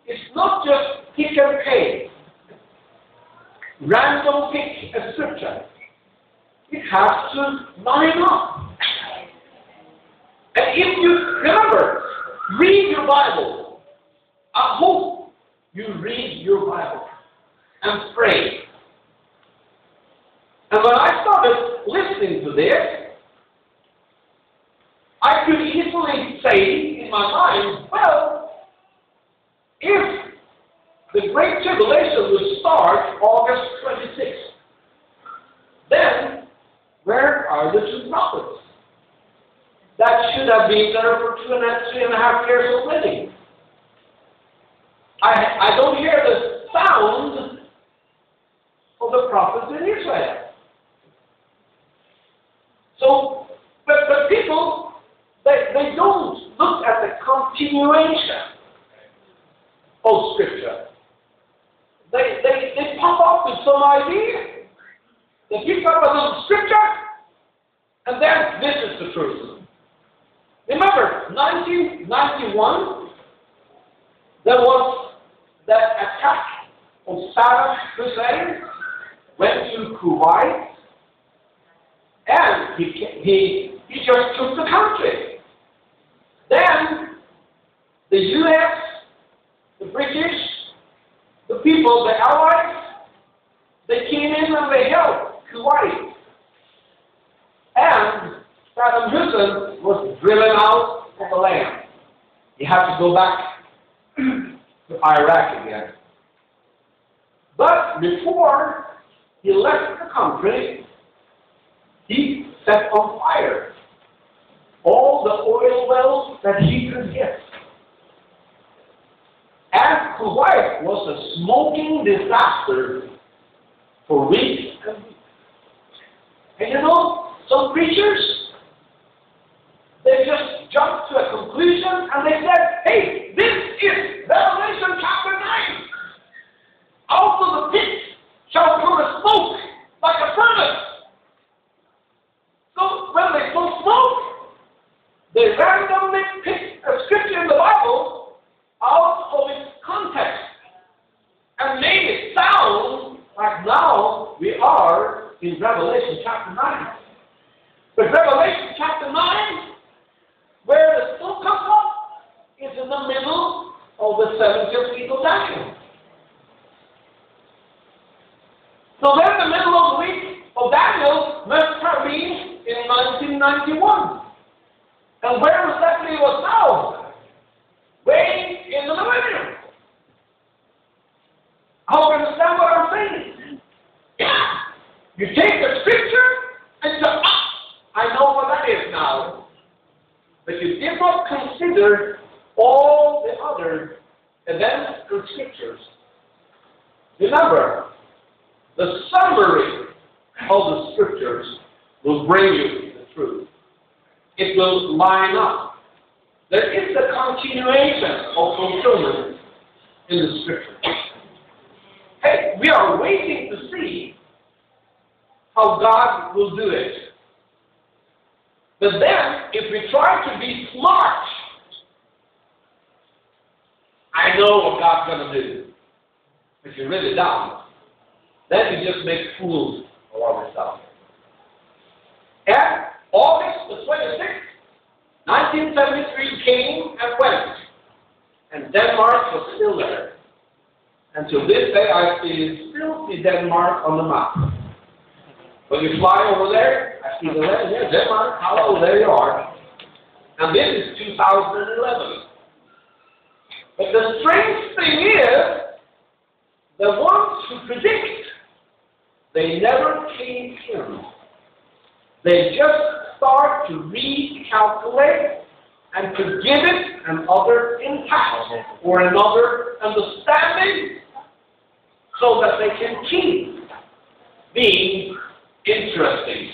is not just pick and pay, random pick a scripture. It has to line up. And if you, remember, read your Bible. I hope you read your Bible and pray. And when I started listening to this, I could easily say in my mind, well, if the Great Tribulation will start August 26th, then where are the 2 prophets? that should have been there for 2.5 years already. I don't hear the sound of the prophets in Israel. So, but people, they don't look at the continuation of Scripture. They pop up with some idea. They pick up a little Scripture, and then this is the truth. Remember, 1991, there was that attack of Saddam Hussein, went to Kuwait, and he just took the country. Then the US, the British, the people, the Allies, they came in and they helped Kuwait. And Saddam Hussein was driven out of the land. He had to go back to Iraq again. But before he left the country, he set on fire all the oil wells that he could get. And Kuwait was a smoking disaster for weeks and weeks. And you know, some preachers, they just jumped to a conclusion and they said, hey, this is Revelation chapter 9. Out of the pit shall come a smoke like a furnace. So when they saw smoke, they randomly picked a scripture in the Bible out of its context and made it sound like now we are in Revelation chapter 9. But Revelation chapter 9, where the smoke comes up, is in the middle of the 70th week of Daniel. So then the middle of the week of Daniel must have been in 1991. And where exactly was now? Way in the millennium. I hope you understand what I'm saying. You take the scripture and say, ah, I know what that is now. But you did not consider all the other events and scriptures. Remember, the summary of the scriptures will bring you the truth. It will line up. There is a continuation of fulfillment in the scripture. Hey, we are waiting to see how God will do it. But then, if we try to be smart, I know what God's going to do. If you really don't, then we just make fools of ourselves. And August the 26th, 1973 came and went. And Denmark was still there. And to this day, I still see Denmark on the map. When you fly over there, I see the letter here, Denmark, hello, there you are. And this is 2011. But the strange thing is, the ones who predict, they never came in. They just start to recalculate and to give it another impact or another understanding so that they can keep being interesting.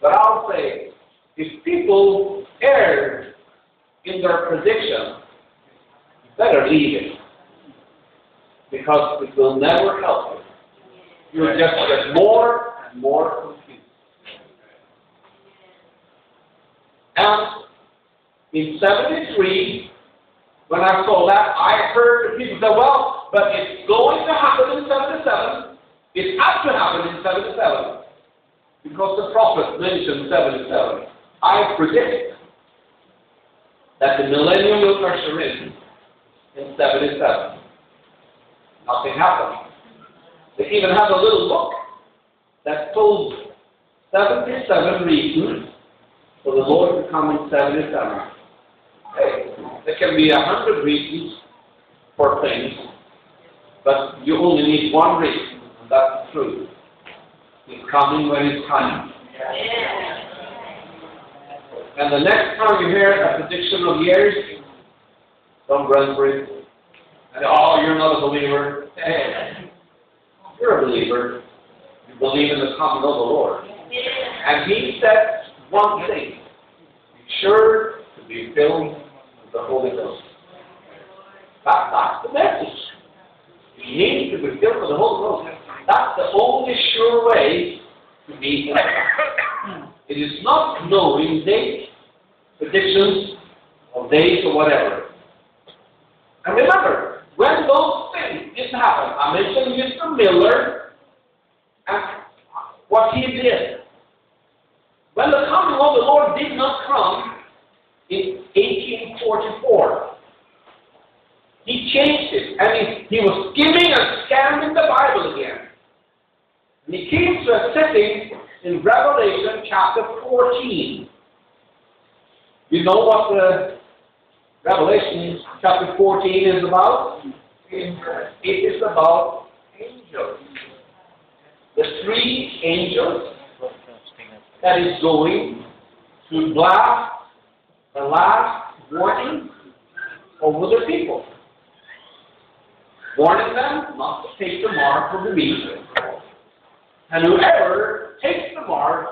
But I'll say, if people err in their prediction, you better leave it, because it will never help you. You will just get more and more confused. And in 73, when I saw that, I heard the people say, well, but it's going to happen in 77. It has to happen in 77. Because the prophet mentioned 77. I predict that the millennium will usher in 77. Nothing happened. They even had a little book that told 77 reasons for the Lord to come in 77. Hey, there can be 100 reasons for things, but you only need one reason, and that's the truth. He's coming when he's coming. And the next time you hear a prediction of years, don't run for it. And oh, you're not a believer. Hey, you're a believer. You believe in the coming of the Lord. And he said one thing. Be sure to be filled with the Holy Ghost. That's the message. You need to be filled with the Holy Ghost. That's the only sure way to be filled. It is not knowing dates, predictions, or days or whatever. And remember, when those things didn't happen, I mentioned Mr. Miller and what he did. When the coming of the Lord did not come in 1844, he changed it, and he was skimming and scanning the Bible again. And he came to a setting in Revelation chapter 14. You know what the Revelation chapter 14 is about? It is about angels. The three angels that is going to blast the last warning over the people. Warning them not to take the mark of the beast. And whoever takes the mark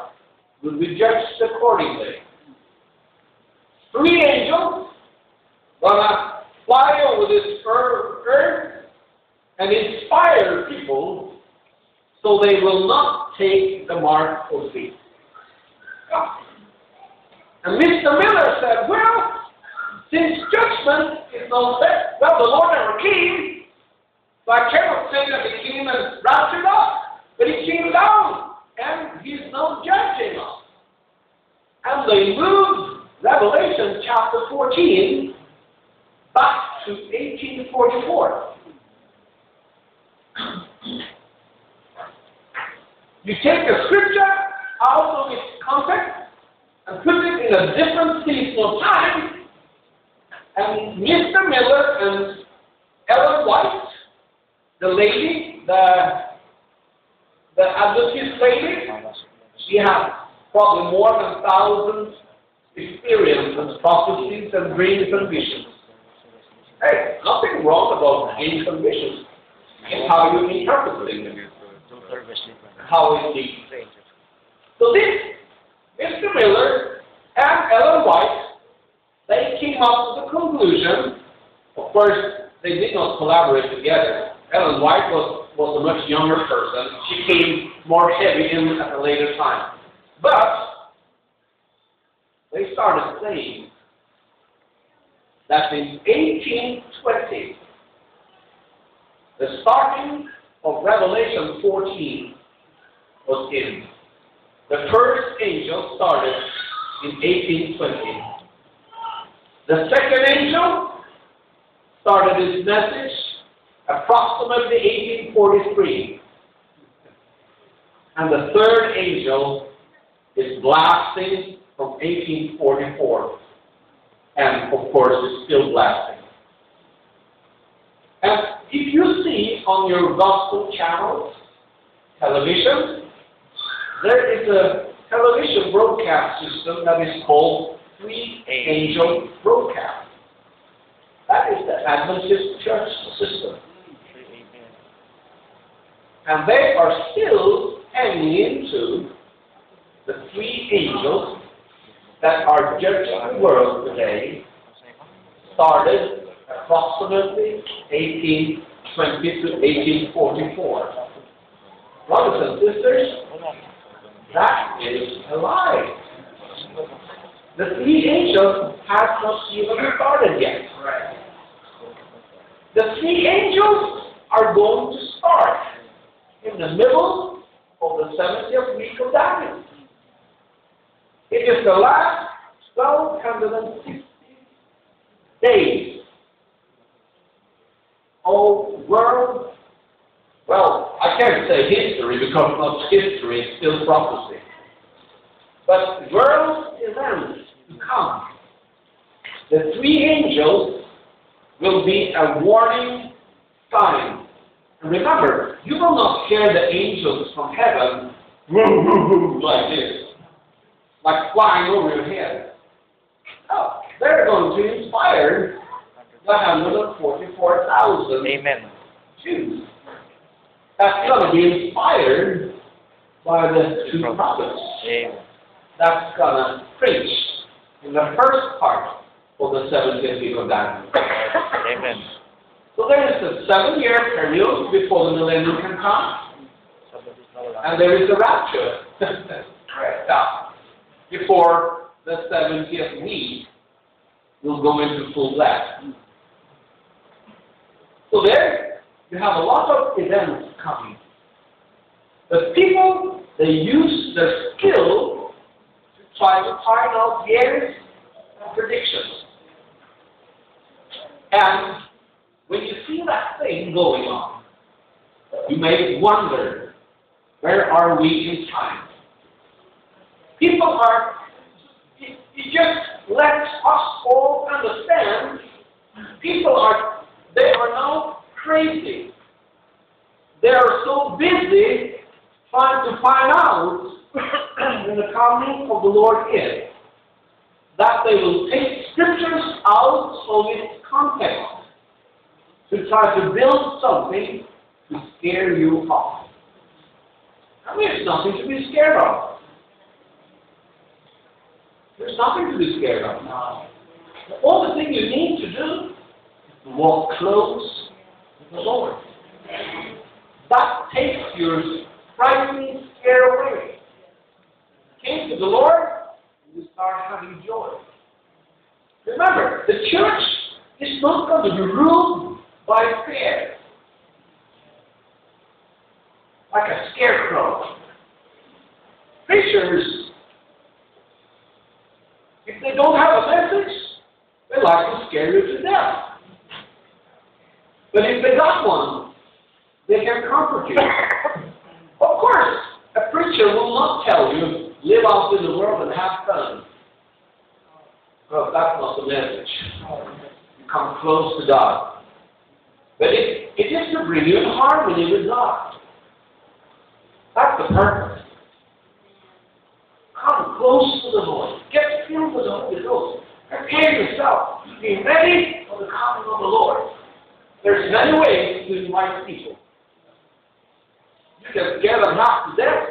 will be judged accordingly. Three angels gonna fly over this earth and inspire people so they will not take the mark of the beast. And Mr. Miller said, well, since judgment is no set, well, the Lord never came. So I cannot say that he came and raptured us, but he came down, and he's now judging us. And they moved Revelation chapter 14 back to 1844. You take the scripture out of its context and put it in a different season of time, and Mr. Miller and Ellen White, the lady, the Adventist lady, she has probably more than 1,000 experiences, prophecies, and dreams and visions. Hey, nothing wrong about dreams and visions. It's how you interpret it. How it is. So this, Mr. Miller and Ellen White, they came up with the conclusion. Of course, they did not collaborate together. Ellen White was a much younger person. She came more heavy in at a later time. But they started saying that in 1820, the starting of Revelation 14 was in. The first angel started in 1820. The second angel started his message approximately 1843. And the third angel is blasting from 1844. And of course, it's still blasting. And if you see on your gospel channels, television, there is a television broadcast system that is called Three Angel Broadcast. That is the Adventist church system. And they are still hanging into the three angels that are judging the world today, started approximately 1820 to 1844. Brothers and sisters, that is a lie. The three angels have not even started yet. The three angels are going to start in the middle of the 70th week of Daniel. It is the last 1260 days of world, well, I can't say history because not history, it's still prophecy. But world events to come. The three angels will be a warning sign. And remember, you will not hear the angels from heaven like this, like flying over your head. Oh, they're going to inspire the 144,000 Jews. That's going to be inspired by the two prophets. Amen. That's going to preach in the first part of the 70th week of Daniel. Amen. So there is a 7-year period before the millennium can come. And there is a rapture. Now, before the 70th week will go into full blast. So there, you have a lot of events coming. The people, they use their skill to try to find out years and predictions. And when you see that thing going on, you may wonder, where are we in time? People are, it just lets us all understand, people are, they are now crazy. They are so busy trying to find out when the coming of the Lord is, that they will take scriptures out of its context to try to build something to scare you off. I mean, there's nothing to be scared of. There's nothing to be scared of now. The only thing you need to do is to walk close with the Lord. That takes your frightening scare away. Came to the Lord, and you start having joy. Remember, the church is not going to be ruled by fear, like a scarecrow. Preachers, if they don't have a message, they like to scare you to death. But if they got one, they can comfort you. Of course, a preacher will not tell you, live out in the world and have fun. Well, that's not the message. You come close to God. But it is to bring you in harmony with God. That's the purpose. Come close to the Lord. Get filled with the Holy Ghost. Prepare yourself. Be ready for the coming of the Lord. There's many ways to invite people. You can get them knocked to death.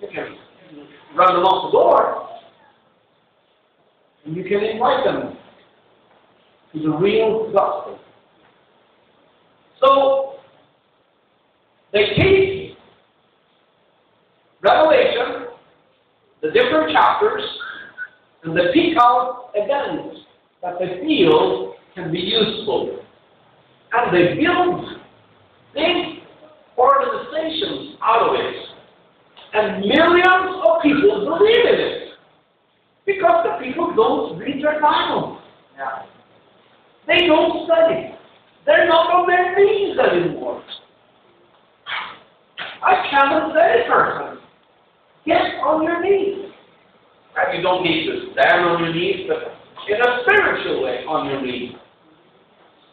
You can run them off the door. And you can invite them to the real gospel. So, they take Revelation, the different chapters, and they pick out events that they feel can be useful. And they build big organizations out of it. And millions of people believe in it. Because the people don't read their Bible. Yeah. They don't study. They're not on their knees anymore. I challenge any person. Get on your knees. And you don't need to stand on your knees, but in a spiritual way on your knees.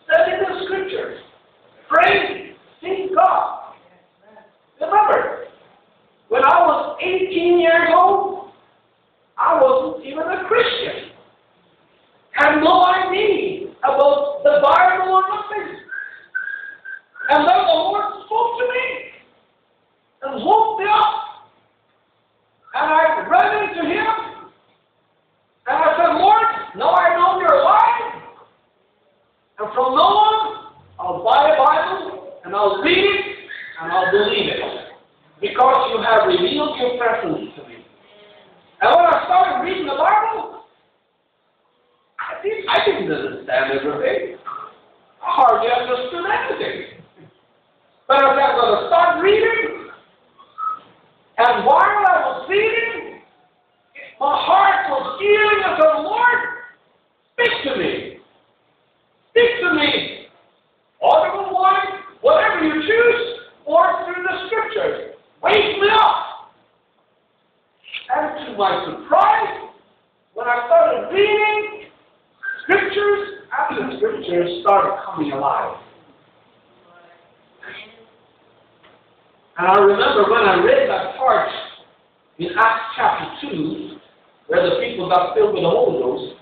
Study the scriptures. Pray. Seek God. Remember, when I was 18 years old, I wasn't even a Christian. Had no idea about the Bible or nothing. And then the Lord spoke to me and woke me up. And I ran into Him and I said, Lord, now I know You're alive. And from now on, I'll buy a Bible and I'll read it and I'll believe it. Because You have revealed Your presence to me. And when I started reading the Bible, I didn't understand everything. I hardly understood anything. But I was going to start reading, and while I was reading, my heart was healing. I said, Lord, speak to me. Speak to me. Audible wise, whatever You choose, or through the scriptures. Wake me up. And to my surprise, when I started reading, scriptures after scriptures started coming alive. And I remember when I read that part in Acts chapter 2, where the people got filled with the Holy Ghost,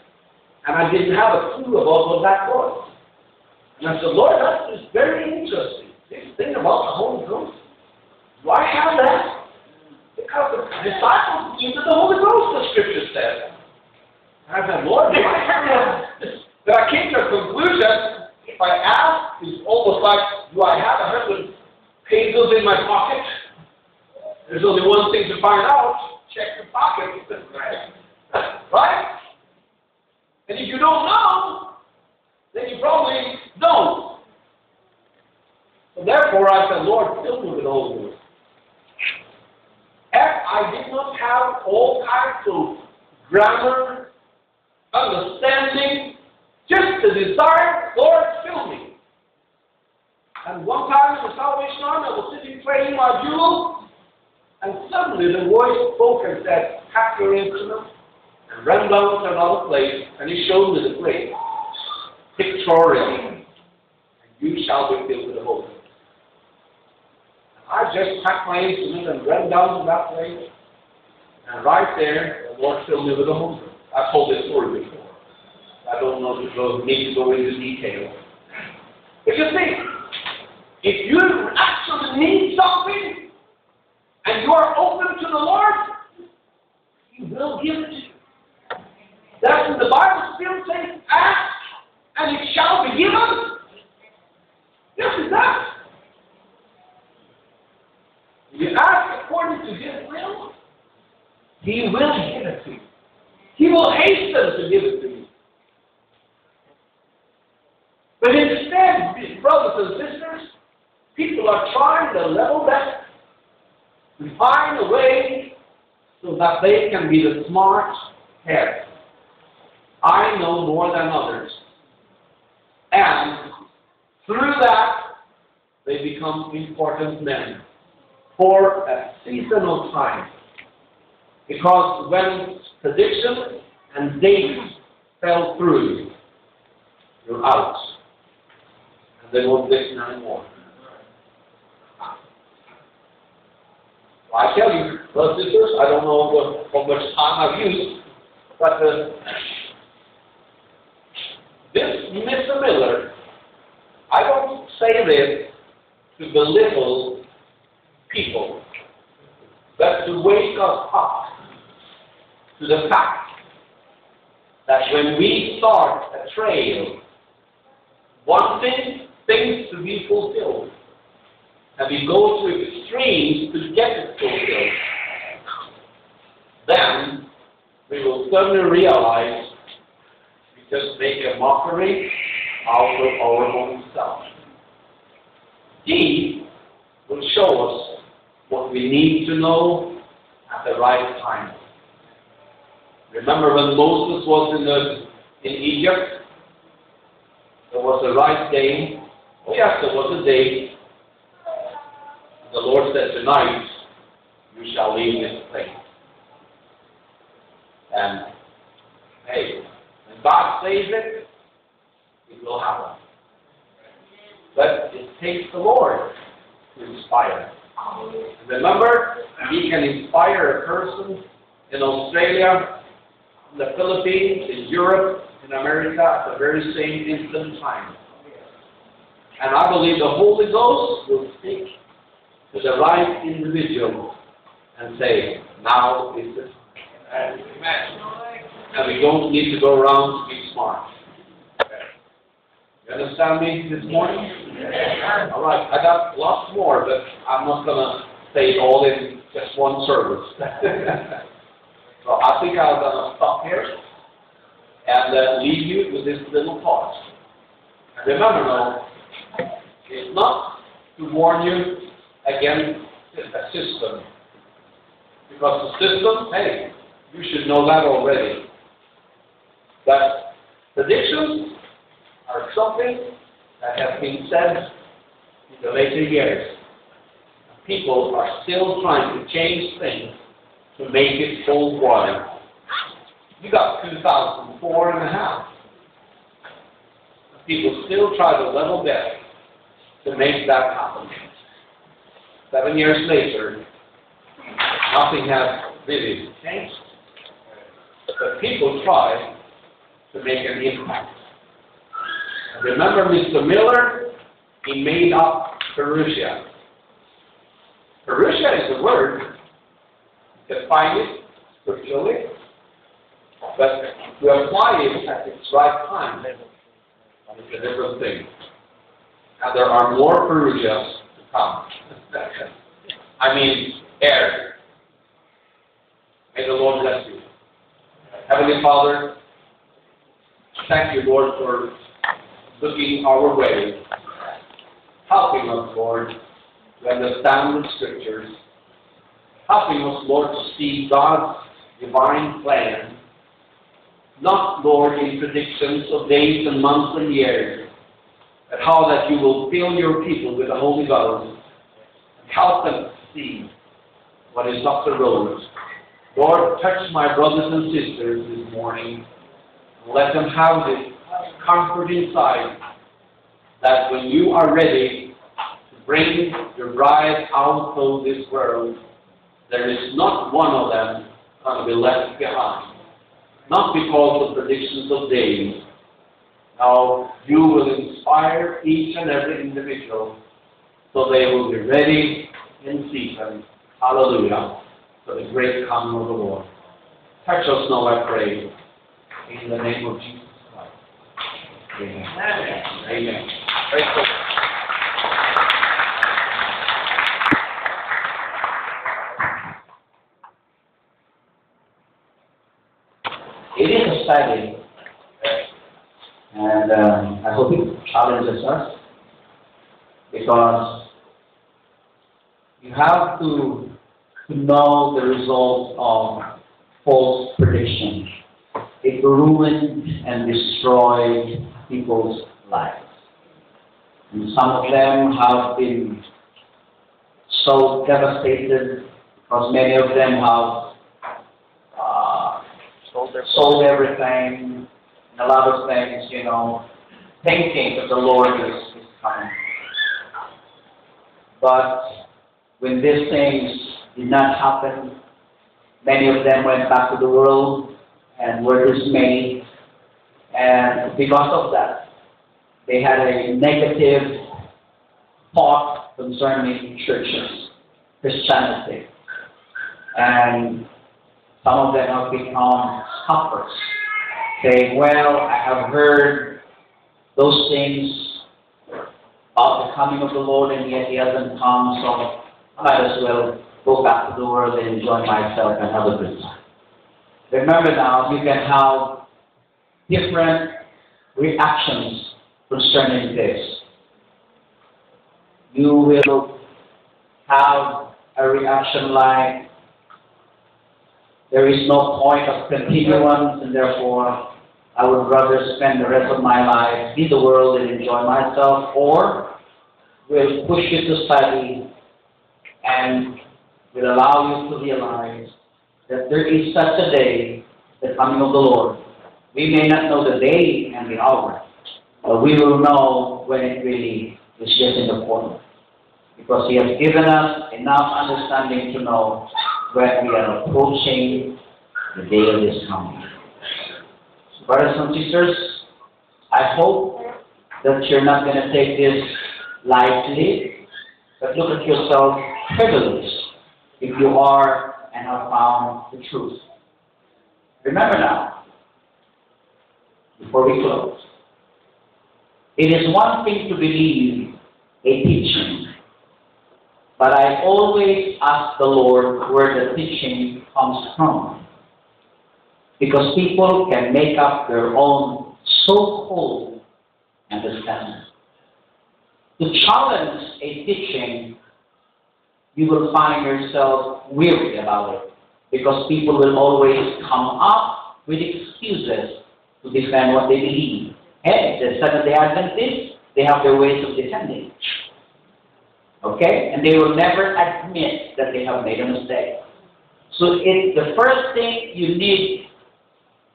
And I didn't have a clue about what that was. And I said, Lord, that is very interesting. This thing about the Holy Ghost. Why have that? Because the disciples needed the Holy Ghost, the scripture says. And I said, Lord, why have that? But I came to a conclusion, if I ask, it's almost like, do I have 100 pesos in my pocket? There's only one thing to find out. Check your pocket. Right? And if you don't know, then you probably don't. So therefore, I said, Lord, fill me with the Holy Ghost. And I did not have all kinds of grammar, understanding, just the desire, Lord, fill me. And one time in the Salvation Army, I was sitting praying my jewel, and suddenly the voice spoke and said, "Pack your instrument," and ran down to another place, and he showed me the place, pictorially, "And you shall be filled with the Holy Ghost." I just packed my instrument and ran down to that place, and right there, the Lord filled me with the Holy Ghost. I've told this story before. I don't know if you need to go into detail. But you see, if you actually need something, and you are open to the Lord, He will give it to you. That's what the Bible still says, ask, and it shall be given. This is that. If you ask according to His will, He will give it to you. He will hasten to give it to you. But instead, brothers and sisters, people are trying to level that. We find a way so that they can be the smart head. I know more than others. And through that, they become important men for a season of time. Because when prediction and dates fell through, you're out. And they won't listen anymore. I tell you, brothers and sisters, I don't know how much time I've used, but this Mr. Miller, I don't say this to belittle people, but to wake us up to the fact that when we start a trail, wanting things to be fulfilled, and we go to extremes to get it fulfilled, then we will suddenly realize we just make a mockery out of our own self. He will show us what we need to know at the right time. Remember when Moses was in Egypt? There was a right day. Oh yes, there was a day. The Lord said, "Tonight you shall leave this place." And hey, when God says it, it will happen. But it takes the Lord to inspire. Remember, He can inspire a person in Australia, in the Philippines, in Europe, in America at the very same instant time. And I believe the Holy Ghost will speak to the right individual and say, "Now is the time." And we don't need to go around to be smart. You understand me this morning? Yeah. All right, I got lots more, but I'm not going to say it all in just one service. So I think I'm going to stop here and leave you with this little thought. And remember now, it's not to warn you against a system. Because the system, hey, you should know that already. But predictions are something that has been said in the later years. People are still trying to change things to make it hold water. You got 2004 and a half. People still try to level that to make that happen. 7 years later, nothing has really changed. But people try to make an impact. Remember Mr. Miller? He made up Parousia. Parousia is a word defined spiritually, but to apply it at its right time is a different thing. And there are more Parousias to come. I mean, air. May the Lord bless you. Heavenly Father, thank you, Lord, for looking our way, helping us, Lord, to understand the Scriptures, helping us, Lord, to see God's divine plan, not, Lord, in predictions of days and months and years, but how that you will fill your people with the Holy Ghost and help them to see what is up the road. Lord, touch my brothers and sisters this morning. Let them have this comfort inside that when you are ready to bring your bride out of this world, there is not one of them going to be left behind. Not because of predictions of days. Now, you will inspire each and every individual so they will be ready in season. Hallelujah. For the great coming of the Lord. Touch us now, I pray. In the name of Jesus Christ. Amen. Amen. Amen. Praise the Lord. It is exciting, and I hope it challenges us, because you have to know the results of false prediction. It ruined and destroyed people's lives. And some of them have been so devastated because many of them have sold everything and a lot of things, you know, thinking that the Lord is coming. But when these things did not happen, many of them went back to the world and were dismayed, and because of that, they had a negative thought concerning churches, Christianity, and some of them have become scoffers, saying, well, I have heard those things about the coming of the Lord, and yet he hasn't come, so I might as well go back to the world and enjoy myself and have a good time. Remember now, you can have different reactions concerning this. You will have a reaction like, there is no point of continuance, and therefore I would rather spend the rest of my life in the world and enjoy myself, or will push you to study and will allow you to realize that there is such a day, the coming of the Lord. We may not know the day and the hour, but we will know when it really is just in the corner. Because he has given us enough understanding to know when we are approaching the day of his coming. So brothers and sisters, I hope that you're not going to take this lightly, but look at yourself privileged if you are and have found the truth. Remember now, before we close, it is one thing to believe a teaching, but I always ask the Lord where the teaching comes from, because people can make up their own so-called understanding. To challenge a teaching, you will find yourself weary about it, because people will always come up with excuses to defend what they believe. And the Seventh-day Adventists, they have their ways of defending. Okay? And they will never admit that they have made a mistake. So it's the first thing you need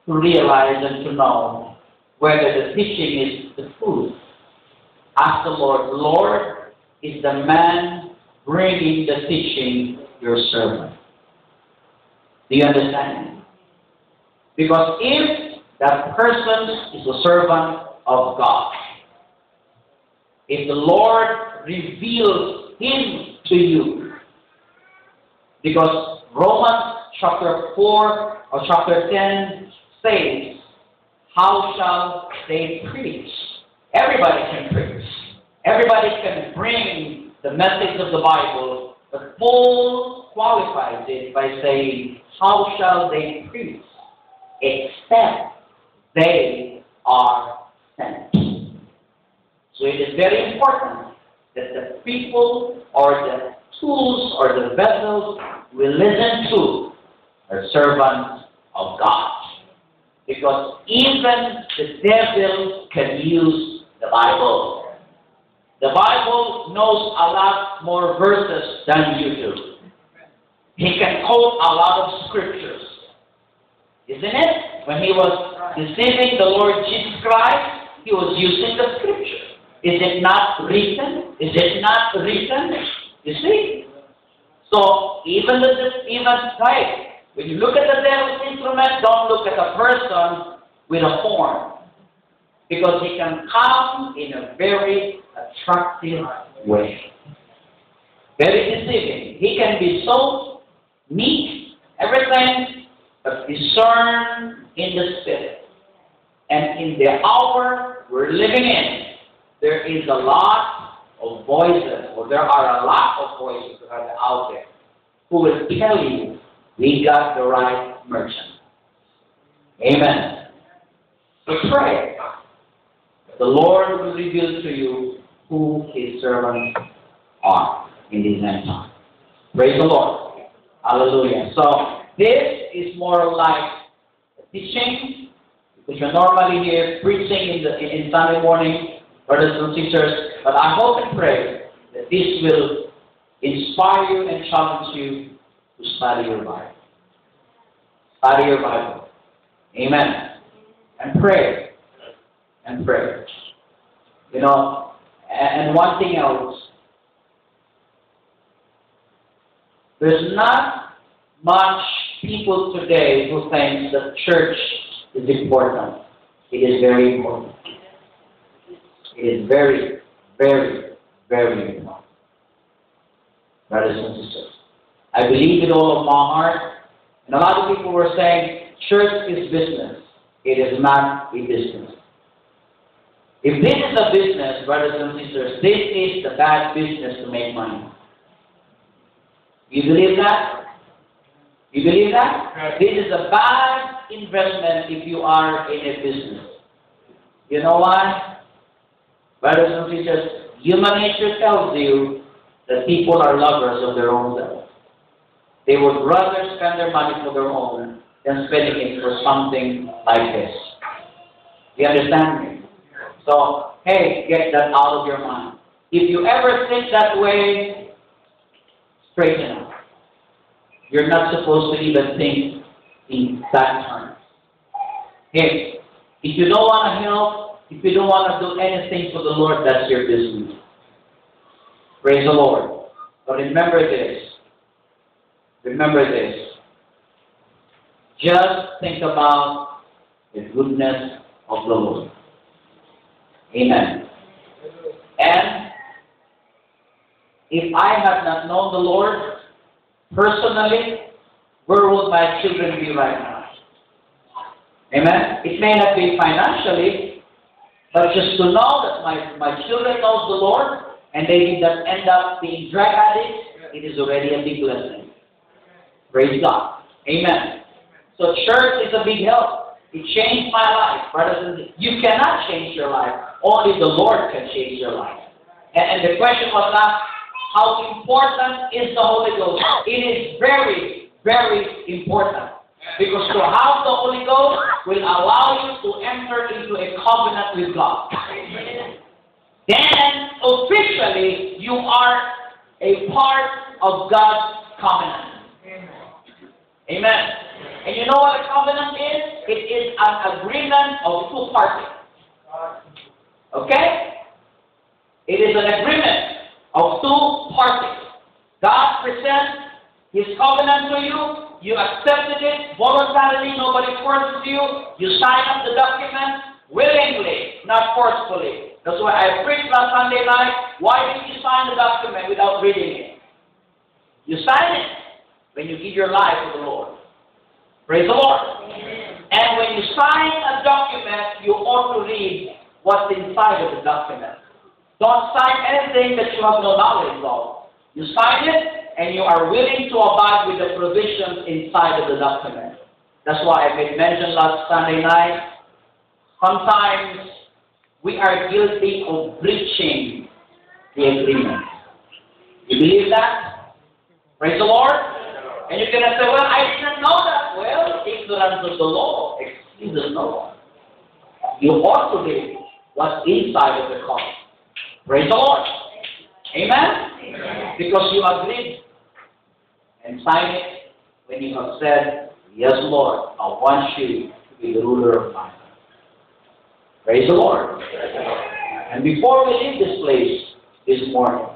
to realize and to know whether the teaching is the truth. Ask the Lord, Lord, is the man bringing the teaching your servant? Do you understand? Because if That person is the servant of God. If the Lord reveals him to you, because Romans chapter 4 or chapter 10 says, how shall they preach? Everybody can preach. Everybody can bring the message of the Bible. The Paul qualifies it by saying, how shall they preach except they are sent? So it is very important that the people or the tools or the vessels we listen to are servants of God. Because even the devil can use the Bible. The Bible knows a lot more verses than you do. He can quote a lot of scriptures. Isn't it? When he was deceiving the Lord Jesus Christ, he was using the scripture. Is it not written? Is it not written? You see? So even when you look at the devil's instrument, don't look at a person with a horn, because he can come in a very attractive way, very deceiving. He can be so meek, everything, but discern in the spirit. And in the hour we're living in, there is a lot of voices, or there are a lot of voices that are out there who will tell you we got the right merchant. Amen. So pray. The Lord will reveal to you who His servants are in these end times. Praise the Lord. Hallelujah. So this is more like teaching, which you normally hear preaching in Sunday morning, brothers and sisters. But I hope and pray that this will inspire you and challenge you to study your Bible. Study your Bible. Amen. And pray. And pray. You know, and one thing else, there's not much people today who think the church is important. It is very important. It is very, very, very important. Brothers and sisters, I believe in all of my heart. And a lot of people were saying, church is business. It is not a business. If this is a business, brothers and sisters, this is the bad business to make money. You believe that? You believe that? Right. This is a bad investment if you are in a business. You know why? Brothers and sisters, human nature tells you that people are lovers of their own self. They would rather spend their money for their own than spending it for something like this. You understand me? So, hey, get that out of your mind. If you ever think that way, straighten up. You're not supposed to even think in that term. Hey, if you don't want to help, if you don't want to do anything for the Lord, that's your business. Praise the Lord. But remember this. Remember this. Just think about the goodness of the Lord. Amen. And if I had not known the Lord personally, where would my children be right now? Amen. It may not be financially, but just to know that my children know the Lord and they did not end up being drug addicts, it is already a big blessing. Praise God. Amen. So church is a big help. It changed my life, brothers and sisters. You cannot change your life. Only the Lord can change your life. And the question was asked, how important is the Holy Ghost? It is very, very important. Because to have the Holy Ghost will allow you to enter into a covenant with God. Then, officially, you are a part of God's covenant. Amen. And you know what a covenant is? It is an agreement of two parties. Okay? It is an agreement of two parties. God presents His covenant to you, You accepted it voluntarily, nobody forces you. You sign up the document willingly, not forcefully. That's why I preached last Sunday night. Why did you sign the document without reading it? You sign it when you give your life to the Lord. Praise the Lord. Amen. And when you sign a document, you ought to read what's inside of the document. Don't sign anything that you have no knowledge of. You sign it, and you are willing to abide with the provisions inside of the document. That's why I made mention last Sunday night. Sometimes we are guilty of breaching the agreement. You believe that? Praise the Lord. And you can say, well, I didn't know that. Well, ignorance of the law excuses no one. You ought to read what's inside of the contract. Praise the Lord. Amen? Amen? Because you agreed and signed it when you have said, yes, Lord, I want you to be the ruler of my life. Praise the Lord. And before we leave this place this morning,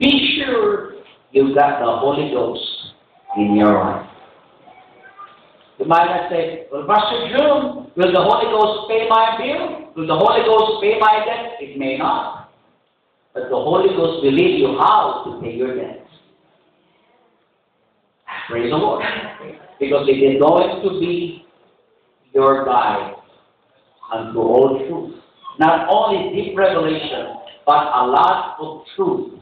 be sure you've got the Holy Ghost in your life. You might not say, well, Pastor June, will the Holy Ghost pay my bill? Will the Holy Ghost pay my debt? It may not. But the Holy Ghost will lead you how to pay your debts. Praise the Lord. Because it is going to be your guide unto all truth. Not only deep revelation, but a lot of truth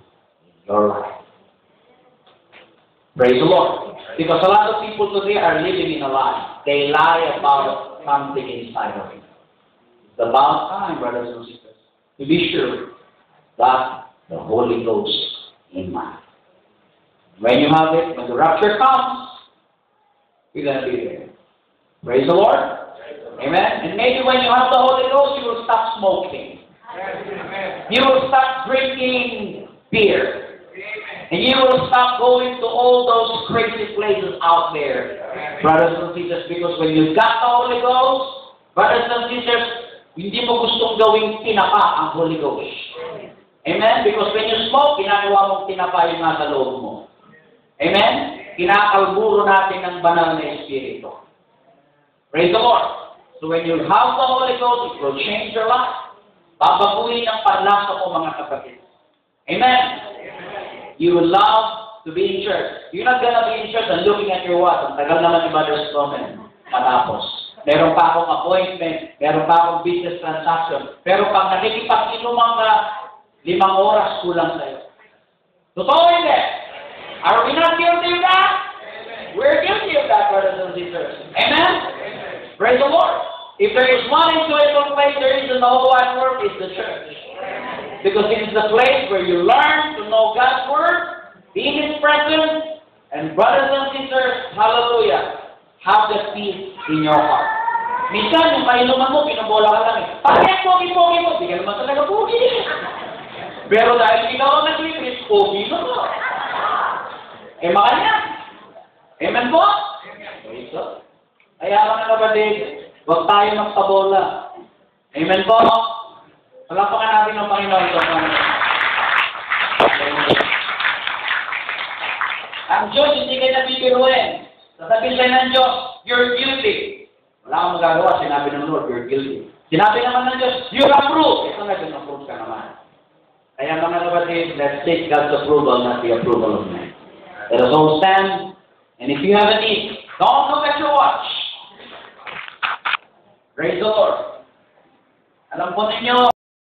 in your life. Praise the Lord. Because a lot of people today are living in a lie. They lie about something inside of it. It's about time, brothers and sisters, to be sure that the Holy Ghost in mind. When you have it, when the rapture comes, you're going to be there. Praise the Lord. Amen. And maybe when you have the Holy Ghost, you will stop smoking. Amen. You will stop drinking beer. Amen. And you will stop going to all those crazy places out there. Amen. Brothers and sisters, because when you got the Holy Ghost, brothers and sisters, hindi mo gustong gawing tinapa ang Holy Ghost. Amen? Because when you smoke, ginagawa mong tinapa yung nasa loob mo. Amen? Kinakalburo natin ng banal na Espiritu. Praise the Lord. So when you have the Holy Ghost, it will change your life. Babaguhin ang panlasa mo, mga kapatid. Amen? You will love to be in church. You're not gonna be in church and looking at your watch. Ang tagal naman ni Brother Strommen. Matapos. Meron pa akong appointment. Meron pa akong business transaction. Pero pag nakikipag-inuman ka, 5 oras kulang sa'yo. Totoo hindi. Are we not guilty of that? Amen. We're guilty of that, brothers and sisters. Amen? Amen? Praise the Lord. If there is one enjoyable place there is in the whole wide world, it's the church. Amen. Because it is the place where you learn to know God's Word, be in His presence, and brothers and sisters, hallelujah, have the peace in your heart. Minsan, yung kailuman mo, pinabola ka lang eh. Pakit, pogi mo. Di ka naman talaga pogi. Pero dahil ikaw ang nag-libris, pogi mo po. Eh, makanya. Amen po? Amen. Kaya ka na kapatid, huwag tayo magpabola. Amen po? Palapakan natin ang Panginoon. Ang Diyos, hindi kayo nabibiruin. Sasabihin kayo ng Diyos, you're guilty. Wala kang magagawa, sinabi ng Lord, you're guilty. Sinabi naman ng Diyos, you're approved. Ito na, you're approved ka naman. Kaya mga kapatid, let's take God's approval, not the approval of man. Let us all stand. And if you have a need, don't look at your watch. Praise the Lord. Alam po ninyo,